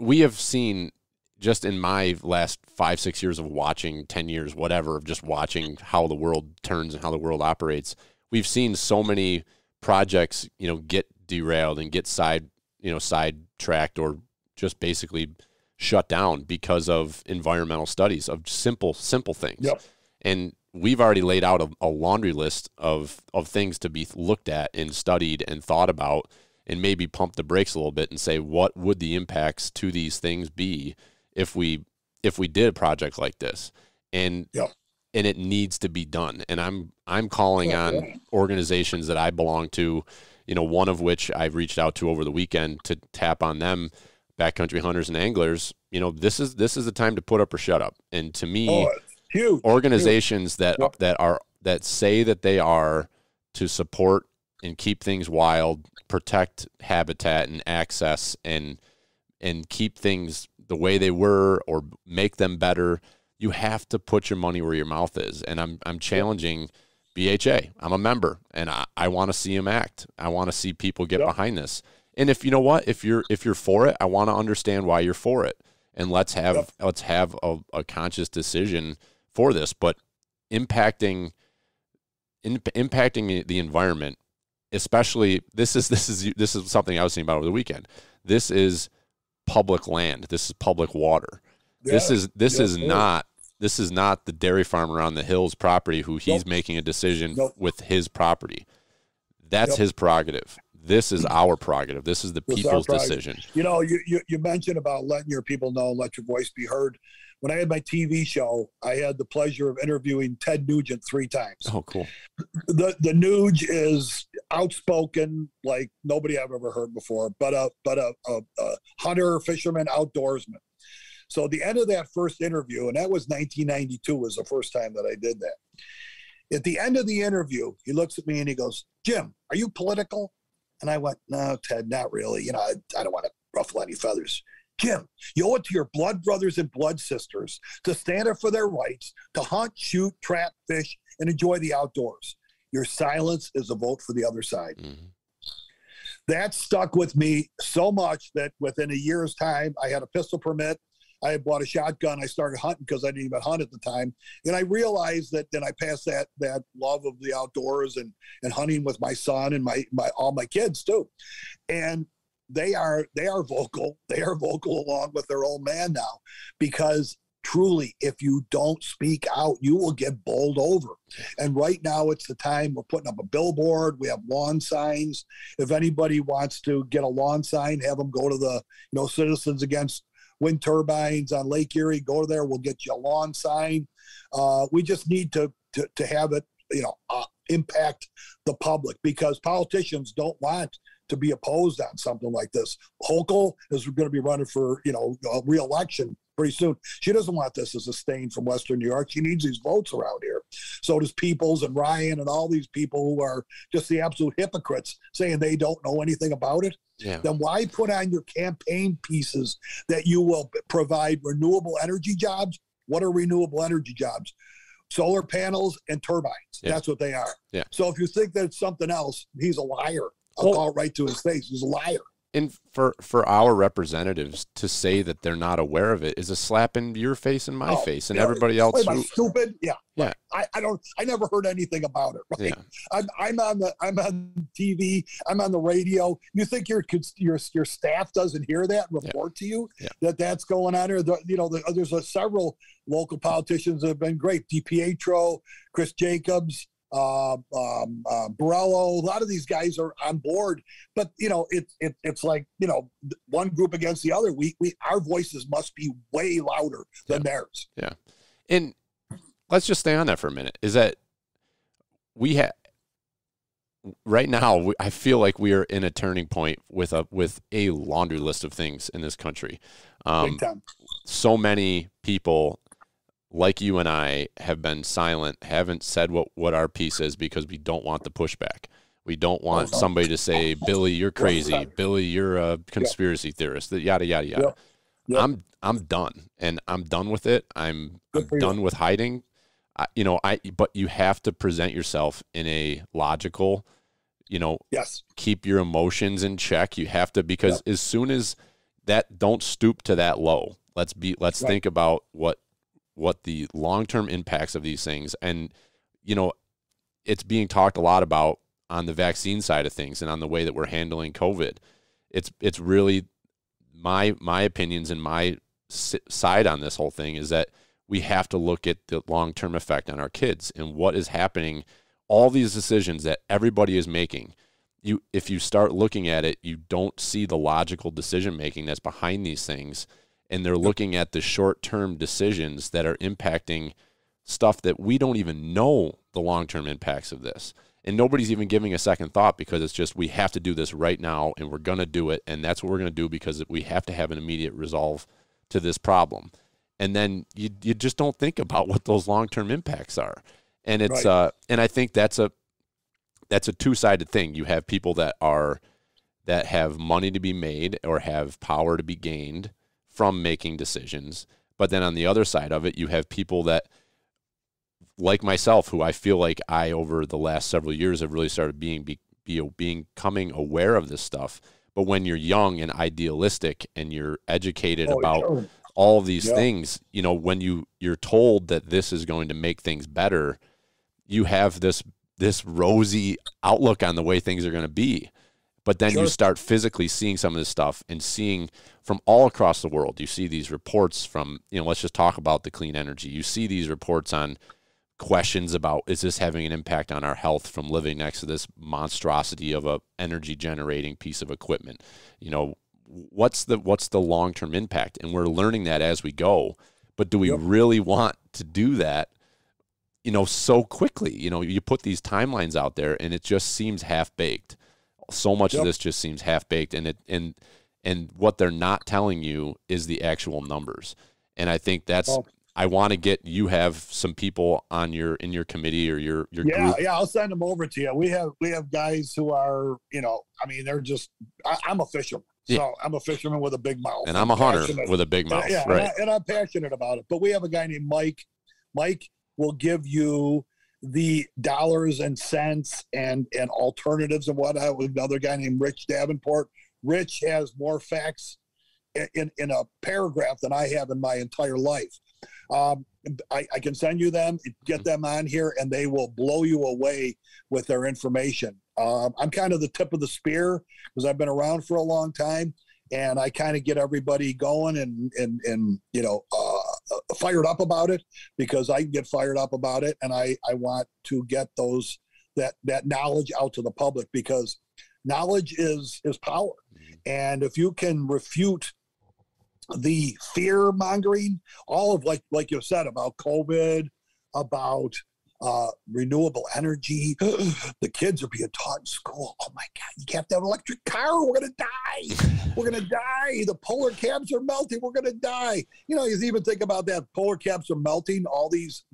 we have seen just in my last 5-6 years of watching, 10 years, whatever, of just watching how the world turns and how the world operates. We've seen so many projects, you know, get derailed and get sidetracked or just basically shut down because of environmental studies of simple things. Yep. And we've already laid out a laundry list of things to be looked at and studied and thought about, and maybe pump the brakes a little bit and say, what would the impacts to these things be if we did a project like this? And yep. And it needs to be done. And I'm calling on organizations that I belong to, you know, one of which I've reached out to over the weekend to tap on them, Backcountry Hunters and Anglers. You know, this is the time to put up or shut up. And to me, huge, organizations that say that they are to support and keep things wild, protect habitat and access, and keep things the way they were or make them better, you have to put your money where your mouth is. And I'm challenging BHA. I'm a member, and I want to see them act. I want to see people get behind this. And if you know what, if you're for it, I want to understand why you're for it. And let's have a conscious decision for this. But impacting the environment, especially this is something I was thinking about over the weekend. This is public land. This is public water. Yeah. This is not the dairy farmer on the hill's property who he's making a decision with his property. That's his prerogative. This is our prerogative. This is the people's decision. You know, you mentioned about letting your people know, let your voice be heard. When I had my TV show, I had the pleasure of interviewing Ted Nugent 3 times. Oh, cool. The Nuge is outspoken like nobody I've ever heard before, but a hunter, fisherman, outdoorsman. So at the end of that first interview, and that was 1992 was the first time that I did that. At the end of the interview, he looks at me and he goes, "Jim, are you political?" And I went, "No, Ted, not really. You know, I don't want to ruffle any feathers." "Jim, you owe it to your blood brothers and blood sisters to stand up for their rights, to hunt, shoot, trap, fish, and enjoy the outdoors. Your silence is a vote for the other side." Mm-hmm. That stuck with me so much that within a year's time, I had a pistol permit. I had bought a shotgun. I started hunting because I didn't even hunt at the time. And I realized that then I passed that love of the outdoors and hunting with my son and all my kids too. And they are vocal. They are vocal along with their old man now, because truly, if you don't speak out, you will get bowled over. And right now it's the time. We're putting up a billboard. We have lawn signs. If anybody wants to get a lawn sign, have them go to the, you know, Citizens Against Wind Turbines on Lake Erie. Go there. We'll get you a lawn sign. We just need to have it, you know, impact the public, because politicians don't want to be opposed on something like this. Hochul is going to be running for, you know, re-election pretty soon. She doesn't want this as a stain from Western New York. She needs these votes around here. So does Peoples and Ryan and all these people who are just the absolute hypocrites saying they don't know anything about it. Yeah. Then why put on your campaign pieces that you will provide renewable energy jobs? What are renewable energy jobs? Solar panels and turbines. Yeah. That's what they are. Yeah. So if you think that's something else, he's a liar. I'll call it right to his face. He's a liar. And for our representatives to say that they're not aware of it is a slap in your face and my face and everybody else. Who, stupid. Yeah. Yeah. I never heard anything about it. Right? Yeah. I'm on TV. I'm on the radio. You think your staff doesn't hear that and report to you that's going on here? There's several local politicians that have been great. DiPietro, Chris Jacobs, Borello, a lot of these guys are on board, but it's like, one group against the other. Our voices must be way louder than theirs. Yeah. And let's just stay on that for a minute, is that we have right now, I feel like we are in a turning point with a laundry list of things in this country. So many people like you and I have been silent, haven't said what our piece is because we don't want the pushback. We don't want somebody to say, Billy, you're crazy. Billy, you're a conspiracy theorist, yada, yada, yada. Yep. Yep. I'm done, and I'm done with it. I'm done with hiding. But you have to present yourself in a logical, keep your emotions in check. You have to, because as soon as that, don't stoop to that low. Let's think about what the long-term impacts of these things. And, it's being talked a lot about on the vaccine side of things and on the way that we're handling COVID. It's really my opinions and my side on this whole thing is that we have to look at the long-term effect on our kids and what is happening. All these decisions that everybody is making, if you start looking at it, you don't see the logical decision-making that's behind these things. And they're looking at the short-term decisions that are impacting stuff that we don't even know the long-term impacts of this. And nobody's even giving a second thought because it's just, we have to do this right now and we're going to do it. And that's what we're going to do because we have to have an immediate resolve to this problem. And then you just don't think about what those long-term impacts are. And it's, and I think that's a two-sided thing. You have people that have money to be made or have power to be gained from making decisions. But then on the other side of it, you have people that, like myself, who I feel like I, over the last several years, have really started becoming aware of this stuff. But when you're young and idealistic and you're educated about all of these things, when you're told that this is going to make things better, you have this rosy outlook on the way things are going to be. But then you start physically seeing some of this stuff and seeing from all across the world. You see these reports from, let's just talk about the clean energy. You see these reports on questions about, is this having an impact on our health from living next to this monstrosity of a energy generating piece of equipment? What's the long-term impact? And we're learning that as we go, but do we really want to do that? So quickly, you put these timelines out there and it just seems half-baked. So much of this just seems half-baked, and what they're not telling you is the actual numbers. And I think that's I want to get, you have some people on in your committee or your group. Yeah, I'll send them over to you. We have guys who are, they're just, I'm a fisherman. So I'm a fisherman with a big mouth. And I'm a hunter with a big mouth. Yeah, right. And I'm passionate about it. But we have a guy named Mike. Mike will give you the dollars and cents and alternatives and whatnot, with another guy named Rich Davenport. Rich has more facts in a paragraph than I have in my entire life. I can send you them, get them on here, and they will blow you away with their information. I'm kind of the tip of the spear because I've been around for a long time, and I kind of get everybody going and fired up about it, because I can get fired up about it, and I want to get that knowledge out to the public, because knowledge is power. And if you can refute the fear mongering, all of like you said about COVID, about renewable energy, the kids are being taught in school, oh my God, you can't have an electric car, we're gonna die, we're gonna die, the polar caps are melting, we're gonna die. You even think about that, polar caps are melting, all these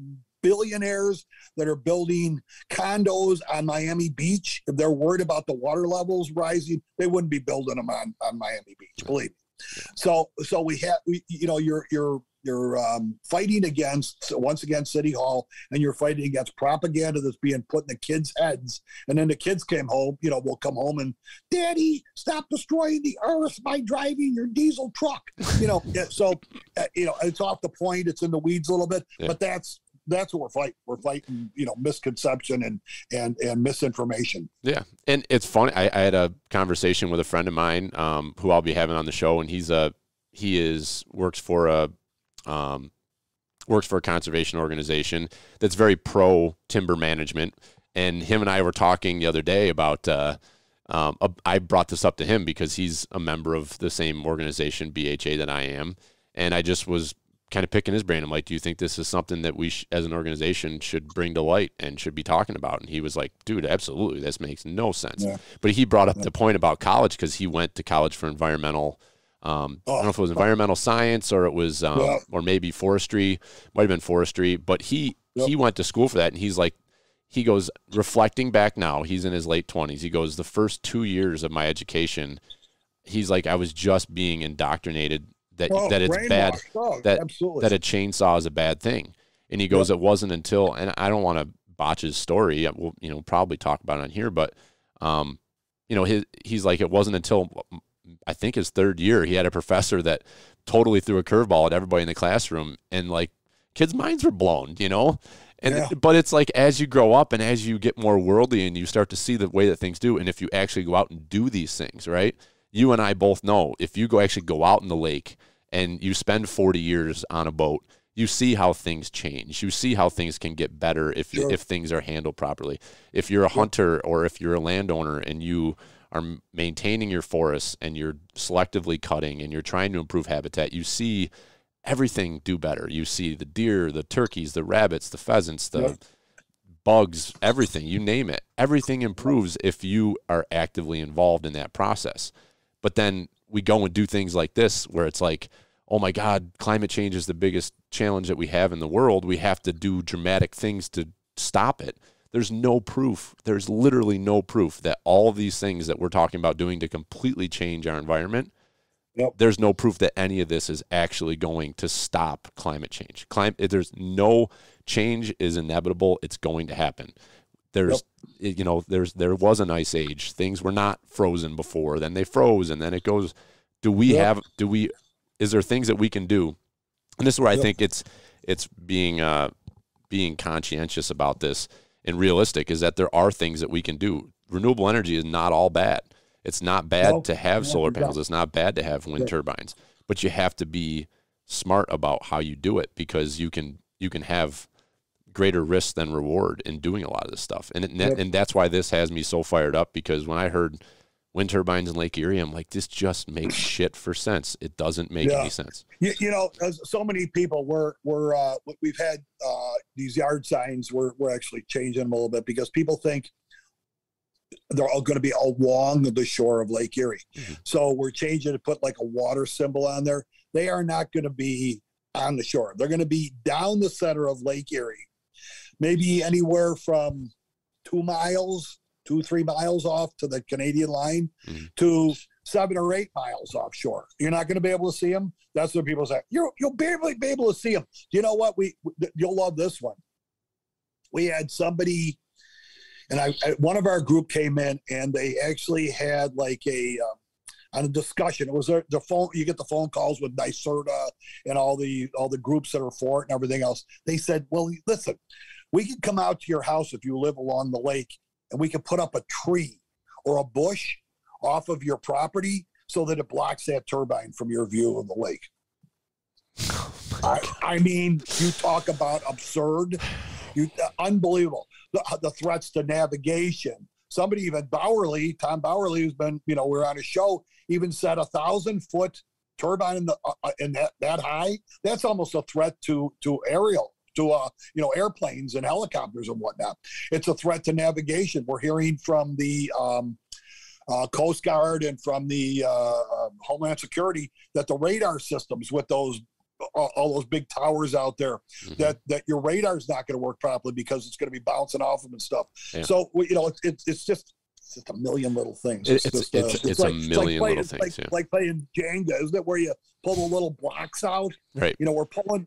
billionaires that are building condos on Miami Beach, if they're worried about the water levels rising, they wouldn't be building them on Miami Beach, believe me. So we have, You're fighting against, once again, City Hall, and you're fighting against propaganda that's being put in the kids' heads. And then the kids came home, you know, will come home and, Daddy, stop destroying the earth by driving your diesel truck. You know, so, you know, it's off the point. It's in the weeds a little bit, yeah. But that's what we're fighting. We're fighting, you know, misconception and misinformation. Yeah. And it's funny. I had a conversation with a friend of mine who I'll be having on the show, and he works for a conservation organization that's very pro timber management. And him and I were talking the other day about, I brought this up to him because he's a member of the same organization, BHA, that I am. And I just was kind of picking his brain. I'm like, do you think this is something that we as an organization should bring to light and should be talking about? And he was like, dude, absolutely. This makes no sense. Yeah. But he brought up the point about college because he went to college for environmental I don't know if it was environmental science or it was, or maybe forestry, might've been forestry, but he went to school for that. And he's like, he goes, reflecting back now, he's in his late 20s. He goes, the first 2 years of my education, he's like, I was just being indoctrinated that it's bad, that a chainsaw is a bad thing. And he goes, it wasn't until, and I don't want to botch his story. We'll, you know, probably talk about it on here, but, you know, he's like, it wasn't until I think his third year, he had a professor that totally threw a curveball at everybody in the classroom, and like kids' minds were blown, you know? And, but it's like, as you grow up and as you get more worldly and you start to see the way that things do. And if you actually go out and do these things, right? You and I both know if you go out in the lake and you spend 40 years on a boat, you see how things change. You see how things can get better if things are handled properly. If you're a hunter or if you're a landowner and you are maintaining your forests and you're selectively cutting and you're trying to improve habitat, you see everything do better. You see the deer, the turkeys, the rabbits, the pheasants, the bugs, everything, you name it. Everything improves if you are actively involved in that process. But then we go and do things like this where it's like, oh my God, climate change is the biggest challenge that we have in the world. We have to do dramatic things to stop it. There's no proof. There's literally no proof that all of these things that we're talking about doing to completely change our environment, there's no proof that any of this is actually going to stop climate change. There's no change is inevitable. It's going to happen. There's, you know, there was an ice age. Things were not frozen before. Then they froze, and then it goes. Do we have? Do we? Is there things that we can do? And this is where I think it's being conscientious about this. And realistic is that there are things that we can do. Renewable energy is not all bad. It's not bad to have solar panels. It's not bad to have wind turbines, but you have to be smart about how you do it because you can have greater risk than reward in doing a lot of this stuff. And that's why this has me so fired up, because when I heard wind turbines in Lake Erie, I'm like, this just makes shit for sense. It doesn't make any sense. You know, as so many people we've had these yard signs. We're actually changing them a little bit because people think they're all going to be along the shore of Lake Erie. Mm-hmm. So we're changing to put like a water symbol on there. They are not going to be on the shore. They're going to be down the center of Lake Erie, maybe anywhere from 2 miles, 3 miles off to the Canadian line to 7 or 8 miles offshore. You're not going to be able to see them. That's what people say. You'll barely be able to see them. You know what? You'll love this one. We had somebody, and one of our group came in, and they actually had like a discussion. It was the phone. You get the phone calls with NYSERDA and all the groups that are for it and everything else. They said, well, listen, we can come out to your house if you live along the lake, and we can put up a tree or a bush off of your property so that it blocks that turbine from your view of the lake. Oh I mean, you talk about absurd, unbelievable. The threats to navigation. Somebody even Bauerle, Tom Bauerle, who's been, you know, we're on a show, even said 1,000-foot turbine in that high. That's almost a threat to aerial. To you know, airplanes and helicopters and whatnot. It's a threat to navigation. We're hearing from the Coast Guard and from the Homeland Security that the radar systems with those all those big towers out there, that your radar's not going to work properly because it's going to be bouncing off them and stuff. Yeah. So you know, it's just it's just a million little things. It's just a million little things. Like playing Jenga, isn't it? Where you pull the little blocks out. Right. You know, we're pulling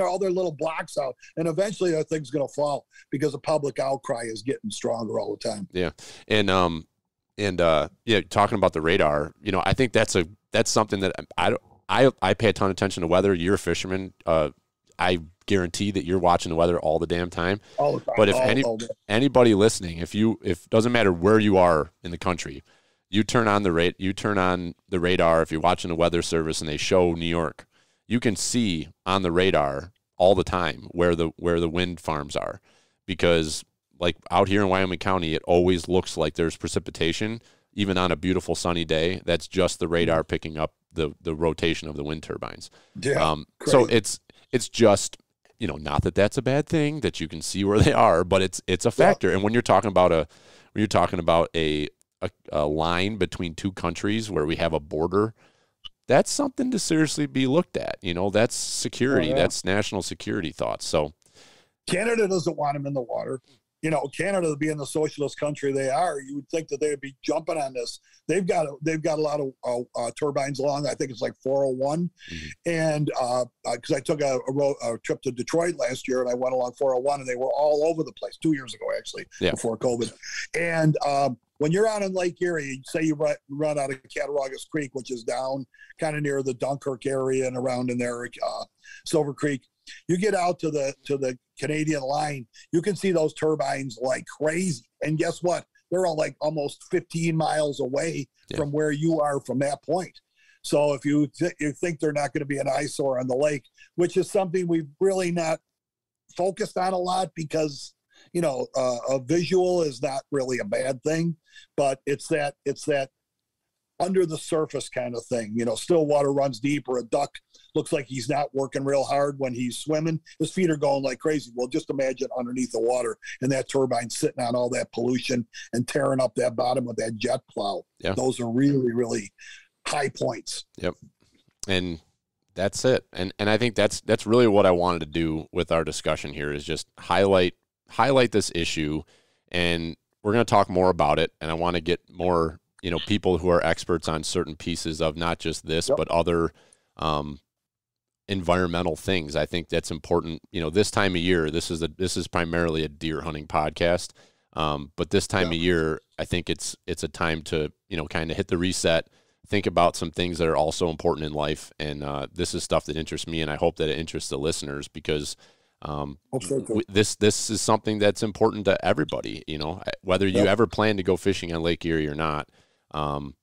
all their little blocks out, and eventually that thing's going to fall because the public outcry is getting stronger all the time. Yeah, and talking about the radar, you know, I think that's something that I pay a ton of attention to weather. You're a fisherman. I guarantee that you're watching the weather all the damn time. All the time. But if anybody listening, if doesn't matter where you are in the country, you turn on the radar. If you're watching the weather service and they show New York, you can see on the radar all the time where the wind farms are, because like out here in Wyoming County, it always looks like there's precipitation, even on a beautiful sunny day. That's just the radar picking up the rotation of the wind turbines. Yeah. So it's just, you know, not that that's a bad thing that you can see where they are, but it's a factor. Yeah. And when you're talking about a line between two countries where we have a border, that's something to seriously be looked at. You know, that's security. Oh, yeah. That's national security thoughts. So Canada doesn't want them in the water. You know, Canada, being the socialist country they are, you would think that they would be jumping on this. They've got a lot of turbines along. I think it's like 401, mm-hmm. and because I took a trip to Detroit last year and I went along 401, and they were all over the place 2 years ago actually, yeah. before COVID. And when you're out in Lake Erie, say you run out of Cattaraugus Creek, which is down kind of near the Dunkirk area and around in there, Silver Creek. You get out to the Canadian line, you can see those turbines like crazy. And guess what? They're all like almost 15 miles away, yeah. from where you are from that point. So if you think they're not going to be an eyesore on the lake, which is something we've really not focused on a lot, because, you know, a visual is not really a bad thing, but it's that under the surface kind of thing. You know, still water runs deep, or a duck looks like he's not working real hard when he's swimming. His feet are going like crazy. Well, just imagine underneath the water and that turbine sitting on all that pollution and tearing up that bottom of that jet plow. Yeah. Those are really, really high points. Yep. And that's it. And I think that's really what I wanted to do with our discussion here, is just highlight this issue. And we're going to talk more about it. And I want to get more, you know, people who are experts on certain pieces of not just this, yep. but other, environmental things. I think that's important. You know, this time of year, this is primarily a deer hunting podcast. But this time yeah. of year, I think it's a time to, you know, kind of hit the reset, think about some things that are also important in life. And this is stuff that interests me, and I hope that it interests the listeners, because this is something that's important to everybody, you know, whether you yeah. ever plan to go fishing on Lake Erie or not, and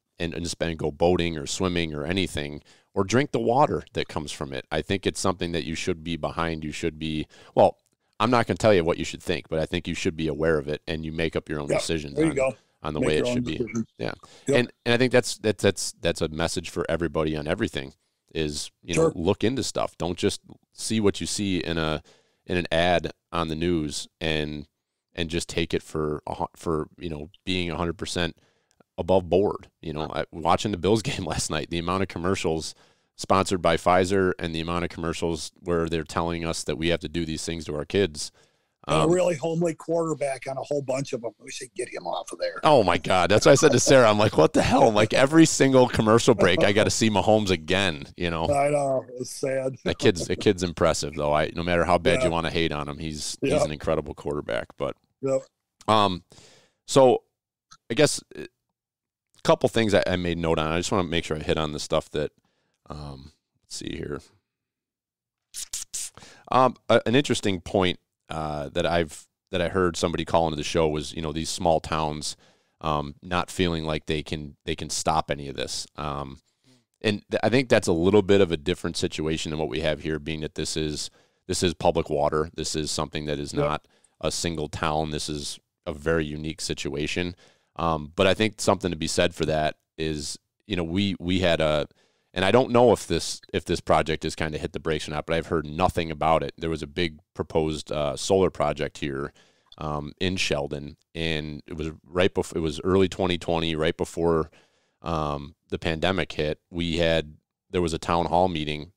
spend, go boating or swimming or anything, or drink the water that comes from it. I think it's something that you should be behind. You should be, well, I'm not going to tell you what you should think, but I think you should be aware of it, and you make up your own yeah, decisions on the way it should be. Yeah. Yep. And I think that's a message for everybody on everything, is, you sure. know, look into stuff. Don't just see what you see in an ad on the news and just take it for, you know, being 100% above board. You know, watching the Bills game last night, the amount of commercials sponsored by Pfizer, and the amount of commercials where they're telling us that we have to do these things to our kids. A really homely quarterback on a whole bunch of them. We should get him off of there. Oh my God. That's what I said to Sarah. I'm like, what the hell? I'm like, every single commercial break, I got to see Mahomes again, you know? I know. It's sad. That kid's impressive though. No matter how bad yeah. you want to hate on him, he's an incredible quarterback. But, yep. So I guess a couple things I made note on. I just want to make sure I hit on the stuff that, let's see here. An interesting point that I heard somebody call into the show was, you know, these small towns not feeling like they can stop any of this. And I think that's a little bit of a different situation than what we have here, being that this is public water. This is something that is not yeah. a single town. This is a very unique situation. But I think something to be said for that is, you know, we had and I don't know if this project has kind of hit the brakes or not, but I've heard nothing about it. There was a big proposed solar project here in Sheldon, and it was early 2020, right before the pandemic hit. There was a town hall meeting,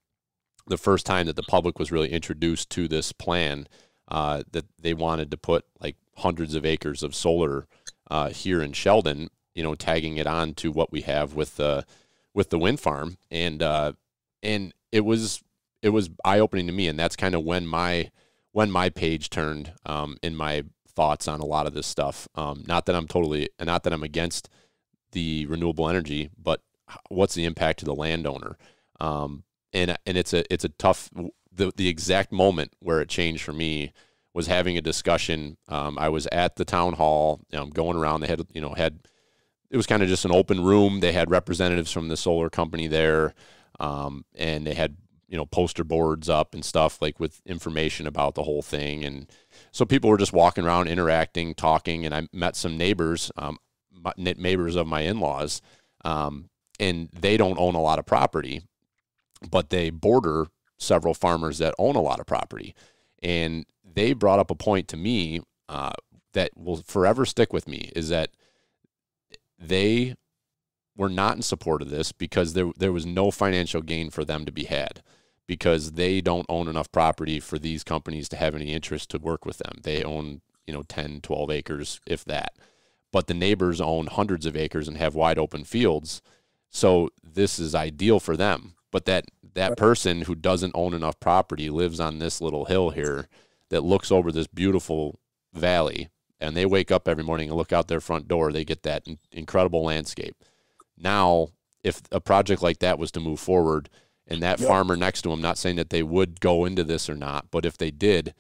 the first time that the public was really introduced to this plan, that they wanted to put like hundreds of acres of solar here in Sheldon, you know, tagging it on to what we have with the wind farm. And it was eye-opening to me. And that's kind of when my page turned, in my thoughts on a lot of this stuff. Not that I'm totally, not that I'm against the renewable energy, but what's the impact to the landowner? And it's a tough, the exact moment where it changed for me was having a discussion. I was at the town hall, going around. They had, it was kind of just an open room. They had representatives from the solar company there. And they had, poster boards up and stuff like with information about the whole thing. And so people were just walking around, interacting, talking. And I met some neighbors, neighbors of my in-laws. And they don't own a lot of property, but they border several farmers that own a lot of property. And they brought up a point to me that will forever stick with me, is that they were not in support of this because there was no financial gain for them to be had, because they don't own enough property for these companies to have any interest to work with them. They own, 10, 12 acres, if that. But the neighbors own hundreds of acres and have wide open fields. So this is ideal for them. But that person who doesn't own enough property lives on this little hill here that looks over this beautiful valley, and they wake up every morning and look out their front door. They get that incredible landscape. Now, if a project like that was to move forward, and that farmer next to them, not saying that they would go into this or not, but if they did,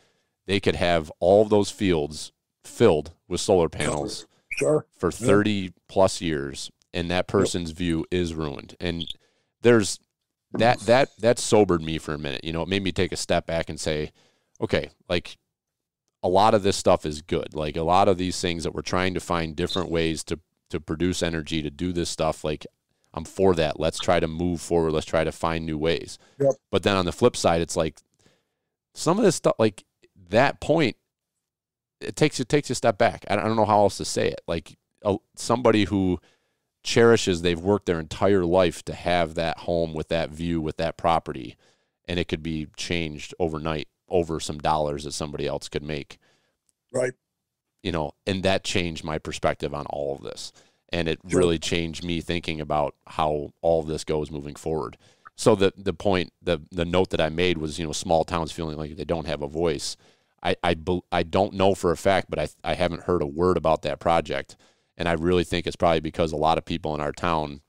they could have all of those fields filled with solar panels for 30-plus years, and that person's view is ruined. And there's... That sobered me for a minute. It made me take a step back and say, okay, like a lot of this stuff is good. Like a lot of these things that we're trying to find different ways to produce energy, to do this stuff. Like I'm for that. Let's try to move forward. Let's try to find new ways. Yep. But then on the flip side, it's like some of this stuff, like that point, it takes a step back. I don't know how else to say it. Like somebody who cherishes, they've worked their entire life to have that home with that view, with that property, and it could be changed overnight over some dollars that somebody else could make. Right. And that changed my perspective on all of this. And it really changed me thinking about how all of this goes moving forward. So the note that I made was, small towns feeling like they don't have a voice. I don't know for a fact, but I haven't heard a word about that project. And I really think it's probably because a lot of people in our town,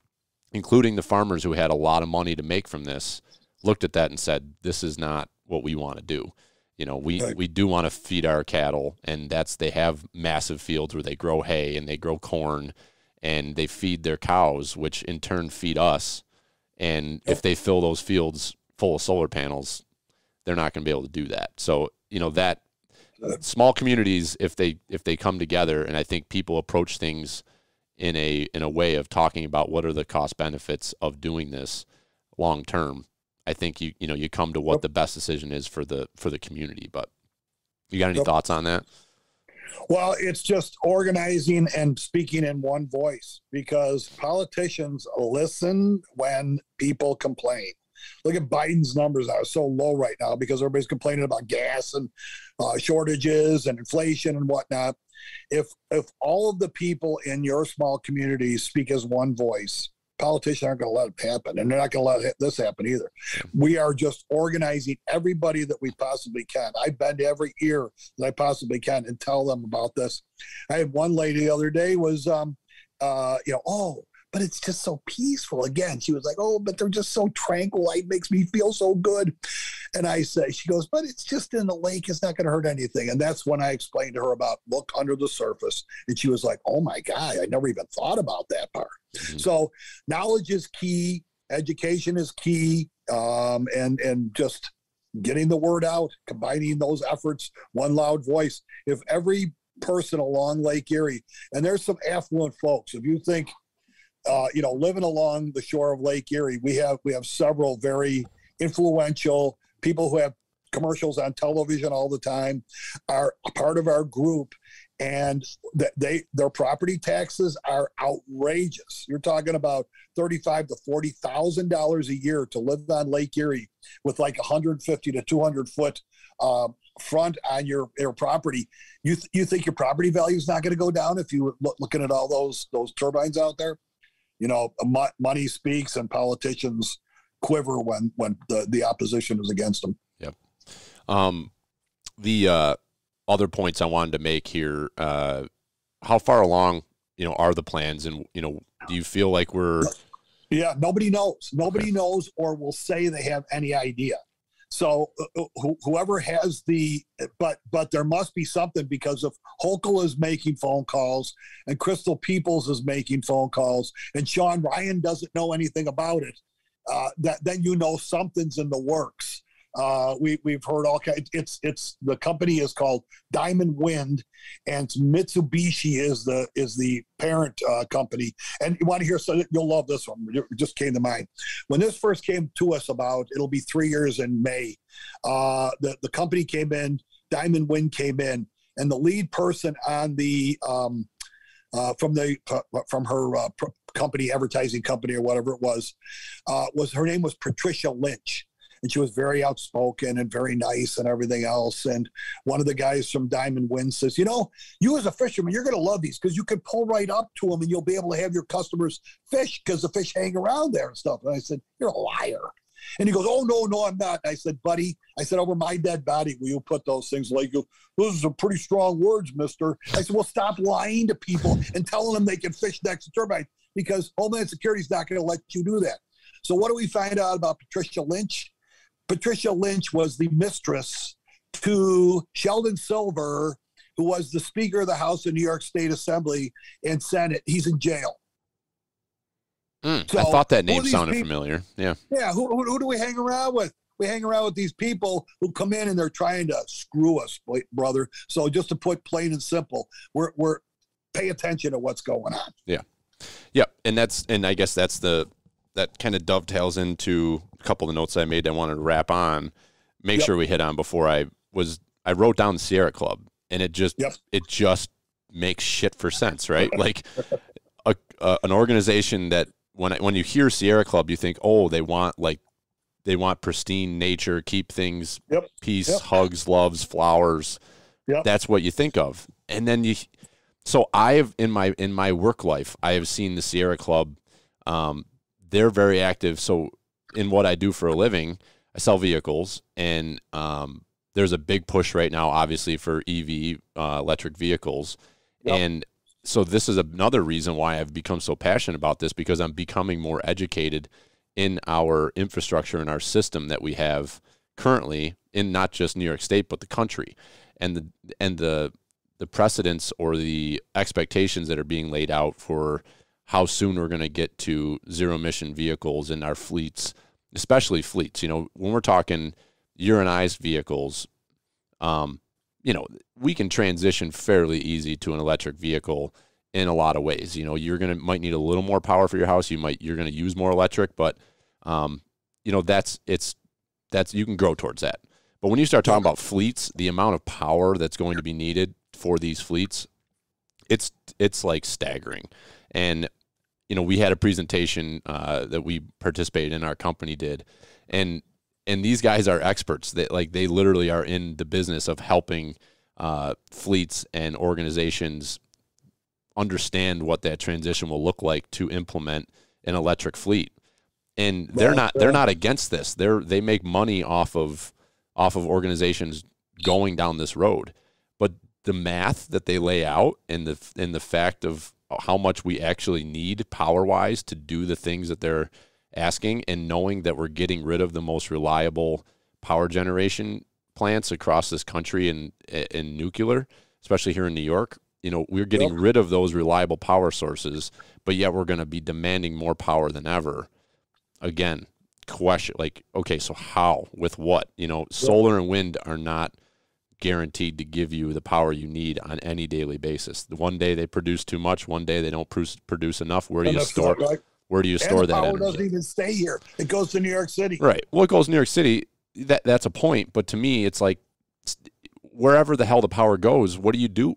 including the farmers who had a lot of money to make from this, looked at that and said, this is not what we want to do. We do want to feed our cattle, and they have massive fields where they grow hay and they grow corn and they feed their cows, which in turn feed us. And if they fill those fields full of solar panels, they're not going to be able to do that. So, that small communities, if they come together, and I think people approach things in a way of talking about what are the cost benefits of doing this long term, I think you come to what the best decision is for the community. But you got any thoughts on that? Well, it's just organizing and speaking in one voice, because politicians listen when people complain. Look at Biden's numbers are so low right now because everybody's complaining about gas and shortages and inflation and whatnot. If all of the people in your small community speak as one voice, politicians aren't going to let it happen, and they're not going to let this happen either. We are just organizing everybody that we possibly can. I bend every ear that I possibly can and tell them about this. I had one lady the other day was, but it's just so peaceful. Again, she was like, oh, but they're just so tranquil. It makes me feel so good. And I say, she goes, but it's just in the lake. It's not going to hurt anything. And that's when I explained to her about look under the surface. And she was like, oh my God, I never even thought about that part. Mm-hmm. So knowledge is key. Education is key. And just getting the word out, combining those efforts, one loud voice. If every person along Lake Erie, and there's some affluent folks, if you think, living along the shore of Lake Erie, we have several very influential people who have commercials on television all the time are a part of our group, and their property taxes are outrageous. You're talking about $35,000 to $40,000 a year to live on Lake Erie with like 150 to 200 foot front on your property, you think your property value is not going to go down if you were looking at all those turbines out there? You know, money speaks and politicians quiver when the opposition is against them. Yep. The other points I wanted to make here, how far along, are the plans, and, do you feel like we're... Yeah, nobody knows. Nobody knows or will say they have any idea. So whoever has the, but there must be something, because if Hochul is making phone calls and Crystal Peoples is making phone calls and Sean Ryan doesn't know anything about it, then something's in the works. We've heard all kinds. It's the company is called Diamond Wind, and Mitsubishi is the parent company. And you want to hear, so you'll love this one. It just came to mind when this first came to us about, it'll be 3 years in May. The company came in, Diamond Wind came in, and the lead person on the from her company, advertising company or whatever it was her name was Patricia Lynch. And she was very outspoken and very nice and everything else. And one of the guys from Diamond Wind says, you as a fisherman, you're going to love these because you can pull right up to them and you'll be able to have your customers fish because the fish hang around there and stuff. And I said, you're a liar. And he goes, oh, no, I'm not. And I said, buddy, over my dead body, will you put those things like you? Those are pretty strong words, mister. I said, well, stop lying to people and telling them they can fish next to turbines, because Homeland Security is not going to let you do that. So what do we find out about Patricia Lynch? Patricia Lynch was the mistress to Sheldon Silver, who was the Speaker of the House in New York State Assembly and Senate. He's in jail. So I thought that name sounded familiar. Yeah. Yeah. Who do we hang around with? We hang around with these people who come in and they're trying to screw us, brother. So just to put plain and simple, we're pay attention to what's going on. Yeah. Yeah. And I guess that's that kind of dovetails into a couple of the notes I made that I wanted to wrap on, make sure we hit on before I wrote down Sierra Club, and it just makes shit for sense, right? Like an organization that when you hear Sierra Club, you think, oh, they want pristine nature, keep things, peace, hugs, loves, flowers. Yep. That's what you think of. And then so I have in my work life, I have seen the Sierra Club, they're very active. So in what I do for a living, I sell vehicles, and there's a big push right now, obviously, for EV electric vehicles. Yep. And so this is another reason why I've become so passionate about this, because I'm becoming more educated in our infrastructure and our system that we have currently in not just New York State, but the country, and the precedents or the expectations that are being laid out for how soon we're going to get to zero-emission vehicles in our fleets, especially fleets. When we're talking uranized vehicles, we can transition fairly easy to an electric vehicle in a lot of ways. You're might need a little more power for your house. You're going to use more electric, but you can grow towards that. But when you start talking about fleets, the amount of power that's going to be needed for these fleets, it's like staggering. And we had a presentation that we participated in, our company did, and these guys are experts. That they literally are in the business of helping fleets and organizations understand what that transition will look like to implement an electric fleet. And they're not against this. They make money off of organizations going down this road. But the math that they lay out and the fact of how much we actually need power-wise to do the things that they're asking, and knowing that we're getting rid of the most reliable power generation plants across this country and nuclear, especially here in New York, we're getting rid of those reliable power sources, but yet we're going to be demanding more power than ever. Again, question, okay, so how, with what? Solar and wind are not guaranteed to give you the power you need on any daily basis. One day they produce too much, one day they don't produce enough. Where do you store that energy? Power doesn't even stay here. It goes to New York City. Right. Well, it goes to New York City. That's a point, but to me it's like, wherever the hell the power goes, what do you do?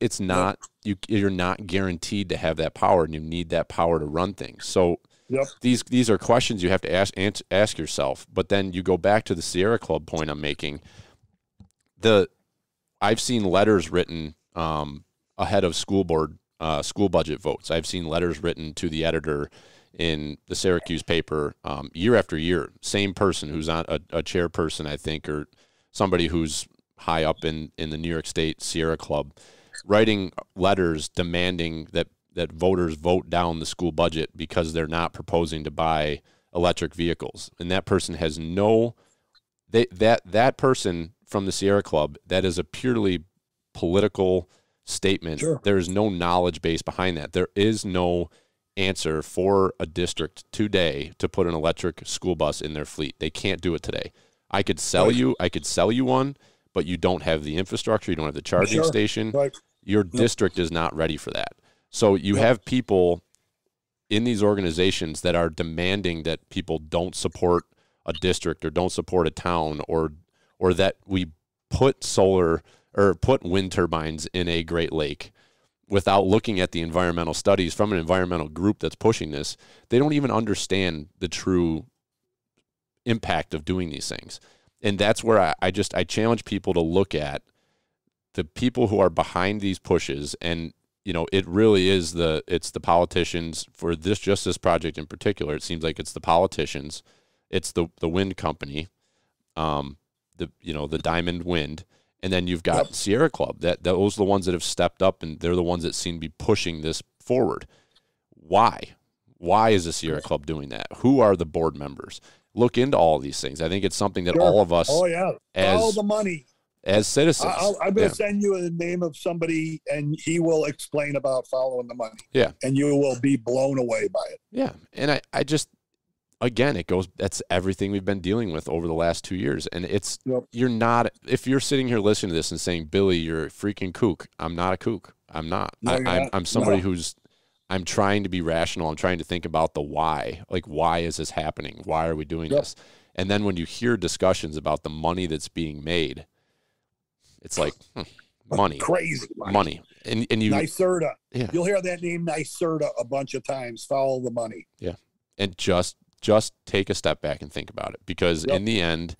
It's not you're not guaranteed to have that power, and you need that power to run things. So these are questions you have to ask yourself. But then you go back to the Sierra Club point I'm making. I've seen letters written ahead of school board, school budget votes. I've seen letters written to the editor in the Syracuse paper year after year. Same person who's on a chairperson, I think, or somebody who's high up in the New York State Sierra Club, writing letters demanding that voters vote down the school budget because they're not proposing to buy electric vehicles. And that person has that person from the Sierra Club, that is a purely political statement. Sure. There is no knowledge base behind that. There is no answer for a district today to put an electric school bus in their fleet. They can't do it today. I could sell you one, but you don't have the infrastructure. You don't have the charging sure. station. Right. Your district is not ready for that. So you have people in these organizations that are demanding that people don't support a district or don't support a town or that we put solar or put wind turbines in a Great Lake without looking at the environmental studies from an environmental group that's pushing this. They don't even understand the true impact of doing these things. And that's where I challenge people to look at the people who are behind these pushes. And, you know, it really is it's the politicians for this justice project in particular. It seems like it's the politicians, it's the wind company, the Diamond Wind, and then you've got Sierra Club. Those are the ones that have stepped up, and they're the ones that seem to be pushing this forward. Why is the Sierra Club doing that? Who are the board members? Look into all these things. I think it's something that all of us, all the money, as citizens. I'm going to send you the name of somebody, and he will explain about following the money. Yeah, and you will be blown away by it. Yeah, and I just, again, that's everything we've been dealing with over the last 2 years, and it's you're not. If you're sitting here listening to this and saying, "Billy, you're a freaking kook," I'm not a kook. I'm not. No, I'm somebody who's. I'm trying to be rational. I'm trying to think about the why. Like, why is this happening? Why are we doing this? And then when you hear discussions about the money that's being made, it's like money, crazy money. And you NYSERDA. Yeah. You'll hear that name NYSERDA a bunch of times. Follow the money. Yeah, and just take a step back and think about it, because in the end,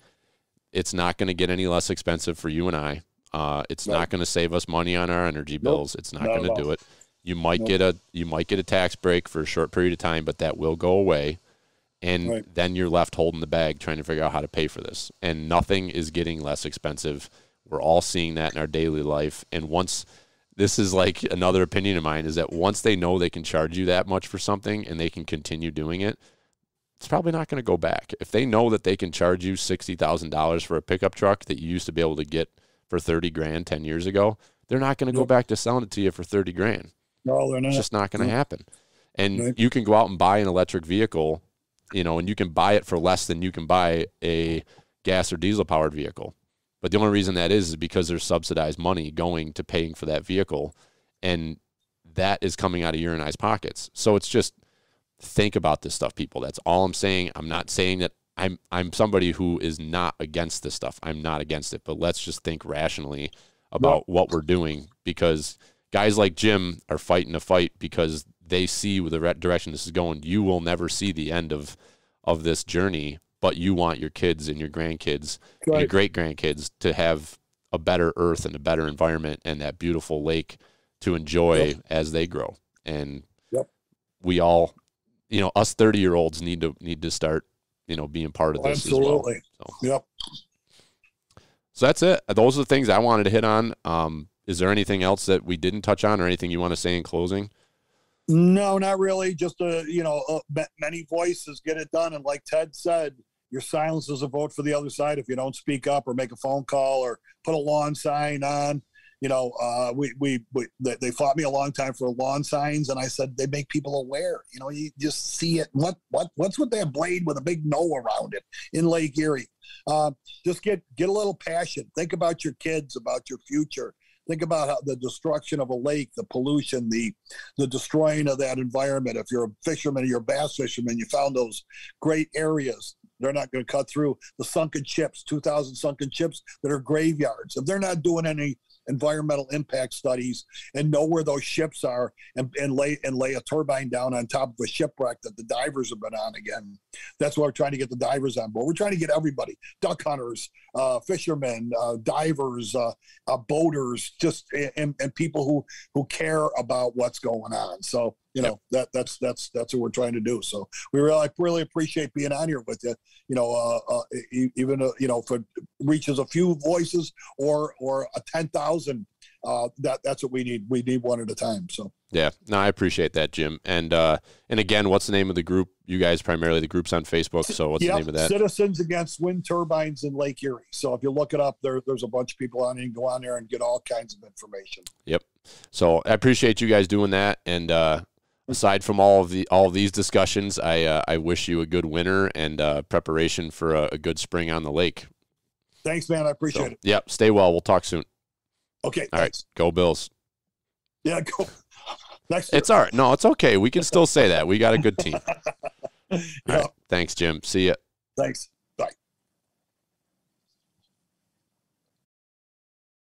it's not going to get any less expensive for you and I. It's not going to save us money on our energy bills. It's not going to do it. You might get a tax break for a short period of time, but that will go away, and then you're left holding the bag trying to figure out how to pay for this. And nothing is getting less expensive. We're all seeing that in our daily life. And once this is like another opinion of mine is that once they know they can charge you that much for something and they can continue doing it, it's probably not going to go back. If they know that they can charge you $60,000 for a pickup truck that you used to be able to get for $30,000 10 years ago, they're not going to go back to selling it to you for $30,000. No, they're not. It's just not going to happen. And you can go out and buy an electric vehicle, you know, and you can buy it for less than you can buy a gas or diesel powered vehicle. But the only reason that is because there's subsidized money going to paying for that vehicle, and that is coming out of your and I's pockets. So it's just think about this stuff, people. That's all I'm saying. I'm not saying that I'm somebody who is not against this stuff. I'm not against it, but let's just think rationally about what we're doing, because guys like Jim are fighting a fight because they see the direction this is going. You will never see the end of this journey, but you want your kids and your grandkids and your great-grandkids to have a better earth and a better environment and that beautiful lake to enjoy as they grow. And we all, you know, us 30-year-olds need to start, you know, being part of this absolutely. As well. So. So that's it. Those are the things I wanted to hit on. Is there anything else that we didn't touch on, or anything you want to say in closing? No, not really. Just, many voices get it done. And like Ted said, your silence is a vote for the other side. If you don't speak up or make a phone call or put a lawn sign on, you know, they fought me a long time for lawn signs. And I said, they make people aware, you know, you just see it. What's with that blade with a big no around it in Lake Erie? Just get a little passion. Think about your kids, about your future. Think about how the destruction of a lake, the pollution, the destroying of that environment. If you're a fisherman, you're a bass fisherman, you found those great areas. They're not going to cut through the sunken ships, 2,000 sunken ships that are graveyards. If they're not doing any environmental impact studies and know where those ships are and lay a turbine down on top of a shipwreck that the divers have been on again. That's why we're trying to get the divers on board. We're trying to get everybody, duck hunters, fishermen, divers, boaters, just and people who care about what's going on. So, you know, that's what we're trying to do. So we really appreciate being on here with you, you know, even if it reaches a few voices or a 10,000, that's what we need. We need one at a time. So, yeah, no, I appreciate that, Jim. And again, what's the name of the group? You guys, primarily the group's on Facebook. So what's the name of that? Citizens Against Wind Turbines in Lake Erie. So if you look it up, there's a bunch of people on it. You can go on there and get all kinds of information. Yep. So I appreciate you guys doing that. And, aside from all of these discussions, I wish you a good winter and preparation for a good spring on the lake. Thanks, man. I appreciate it. Yep. Stay well. We'll talk soon. Okay. All right. Go Bills. Yeah. Go. Next year. It's all right. No, it's okay. We can still say that. We got a good team. All right. Thanks, Jim. See ya. Thanks.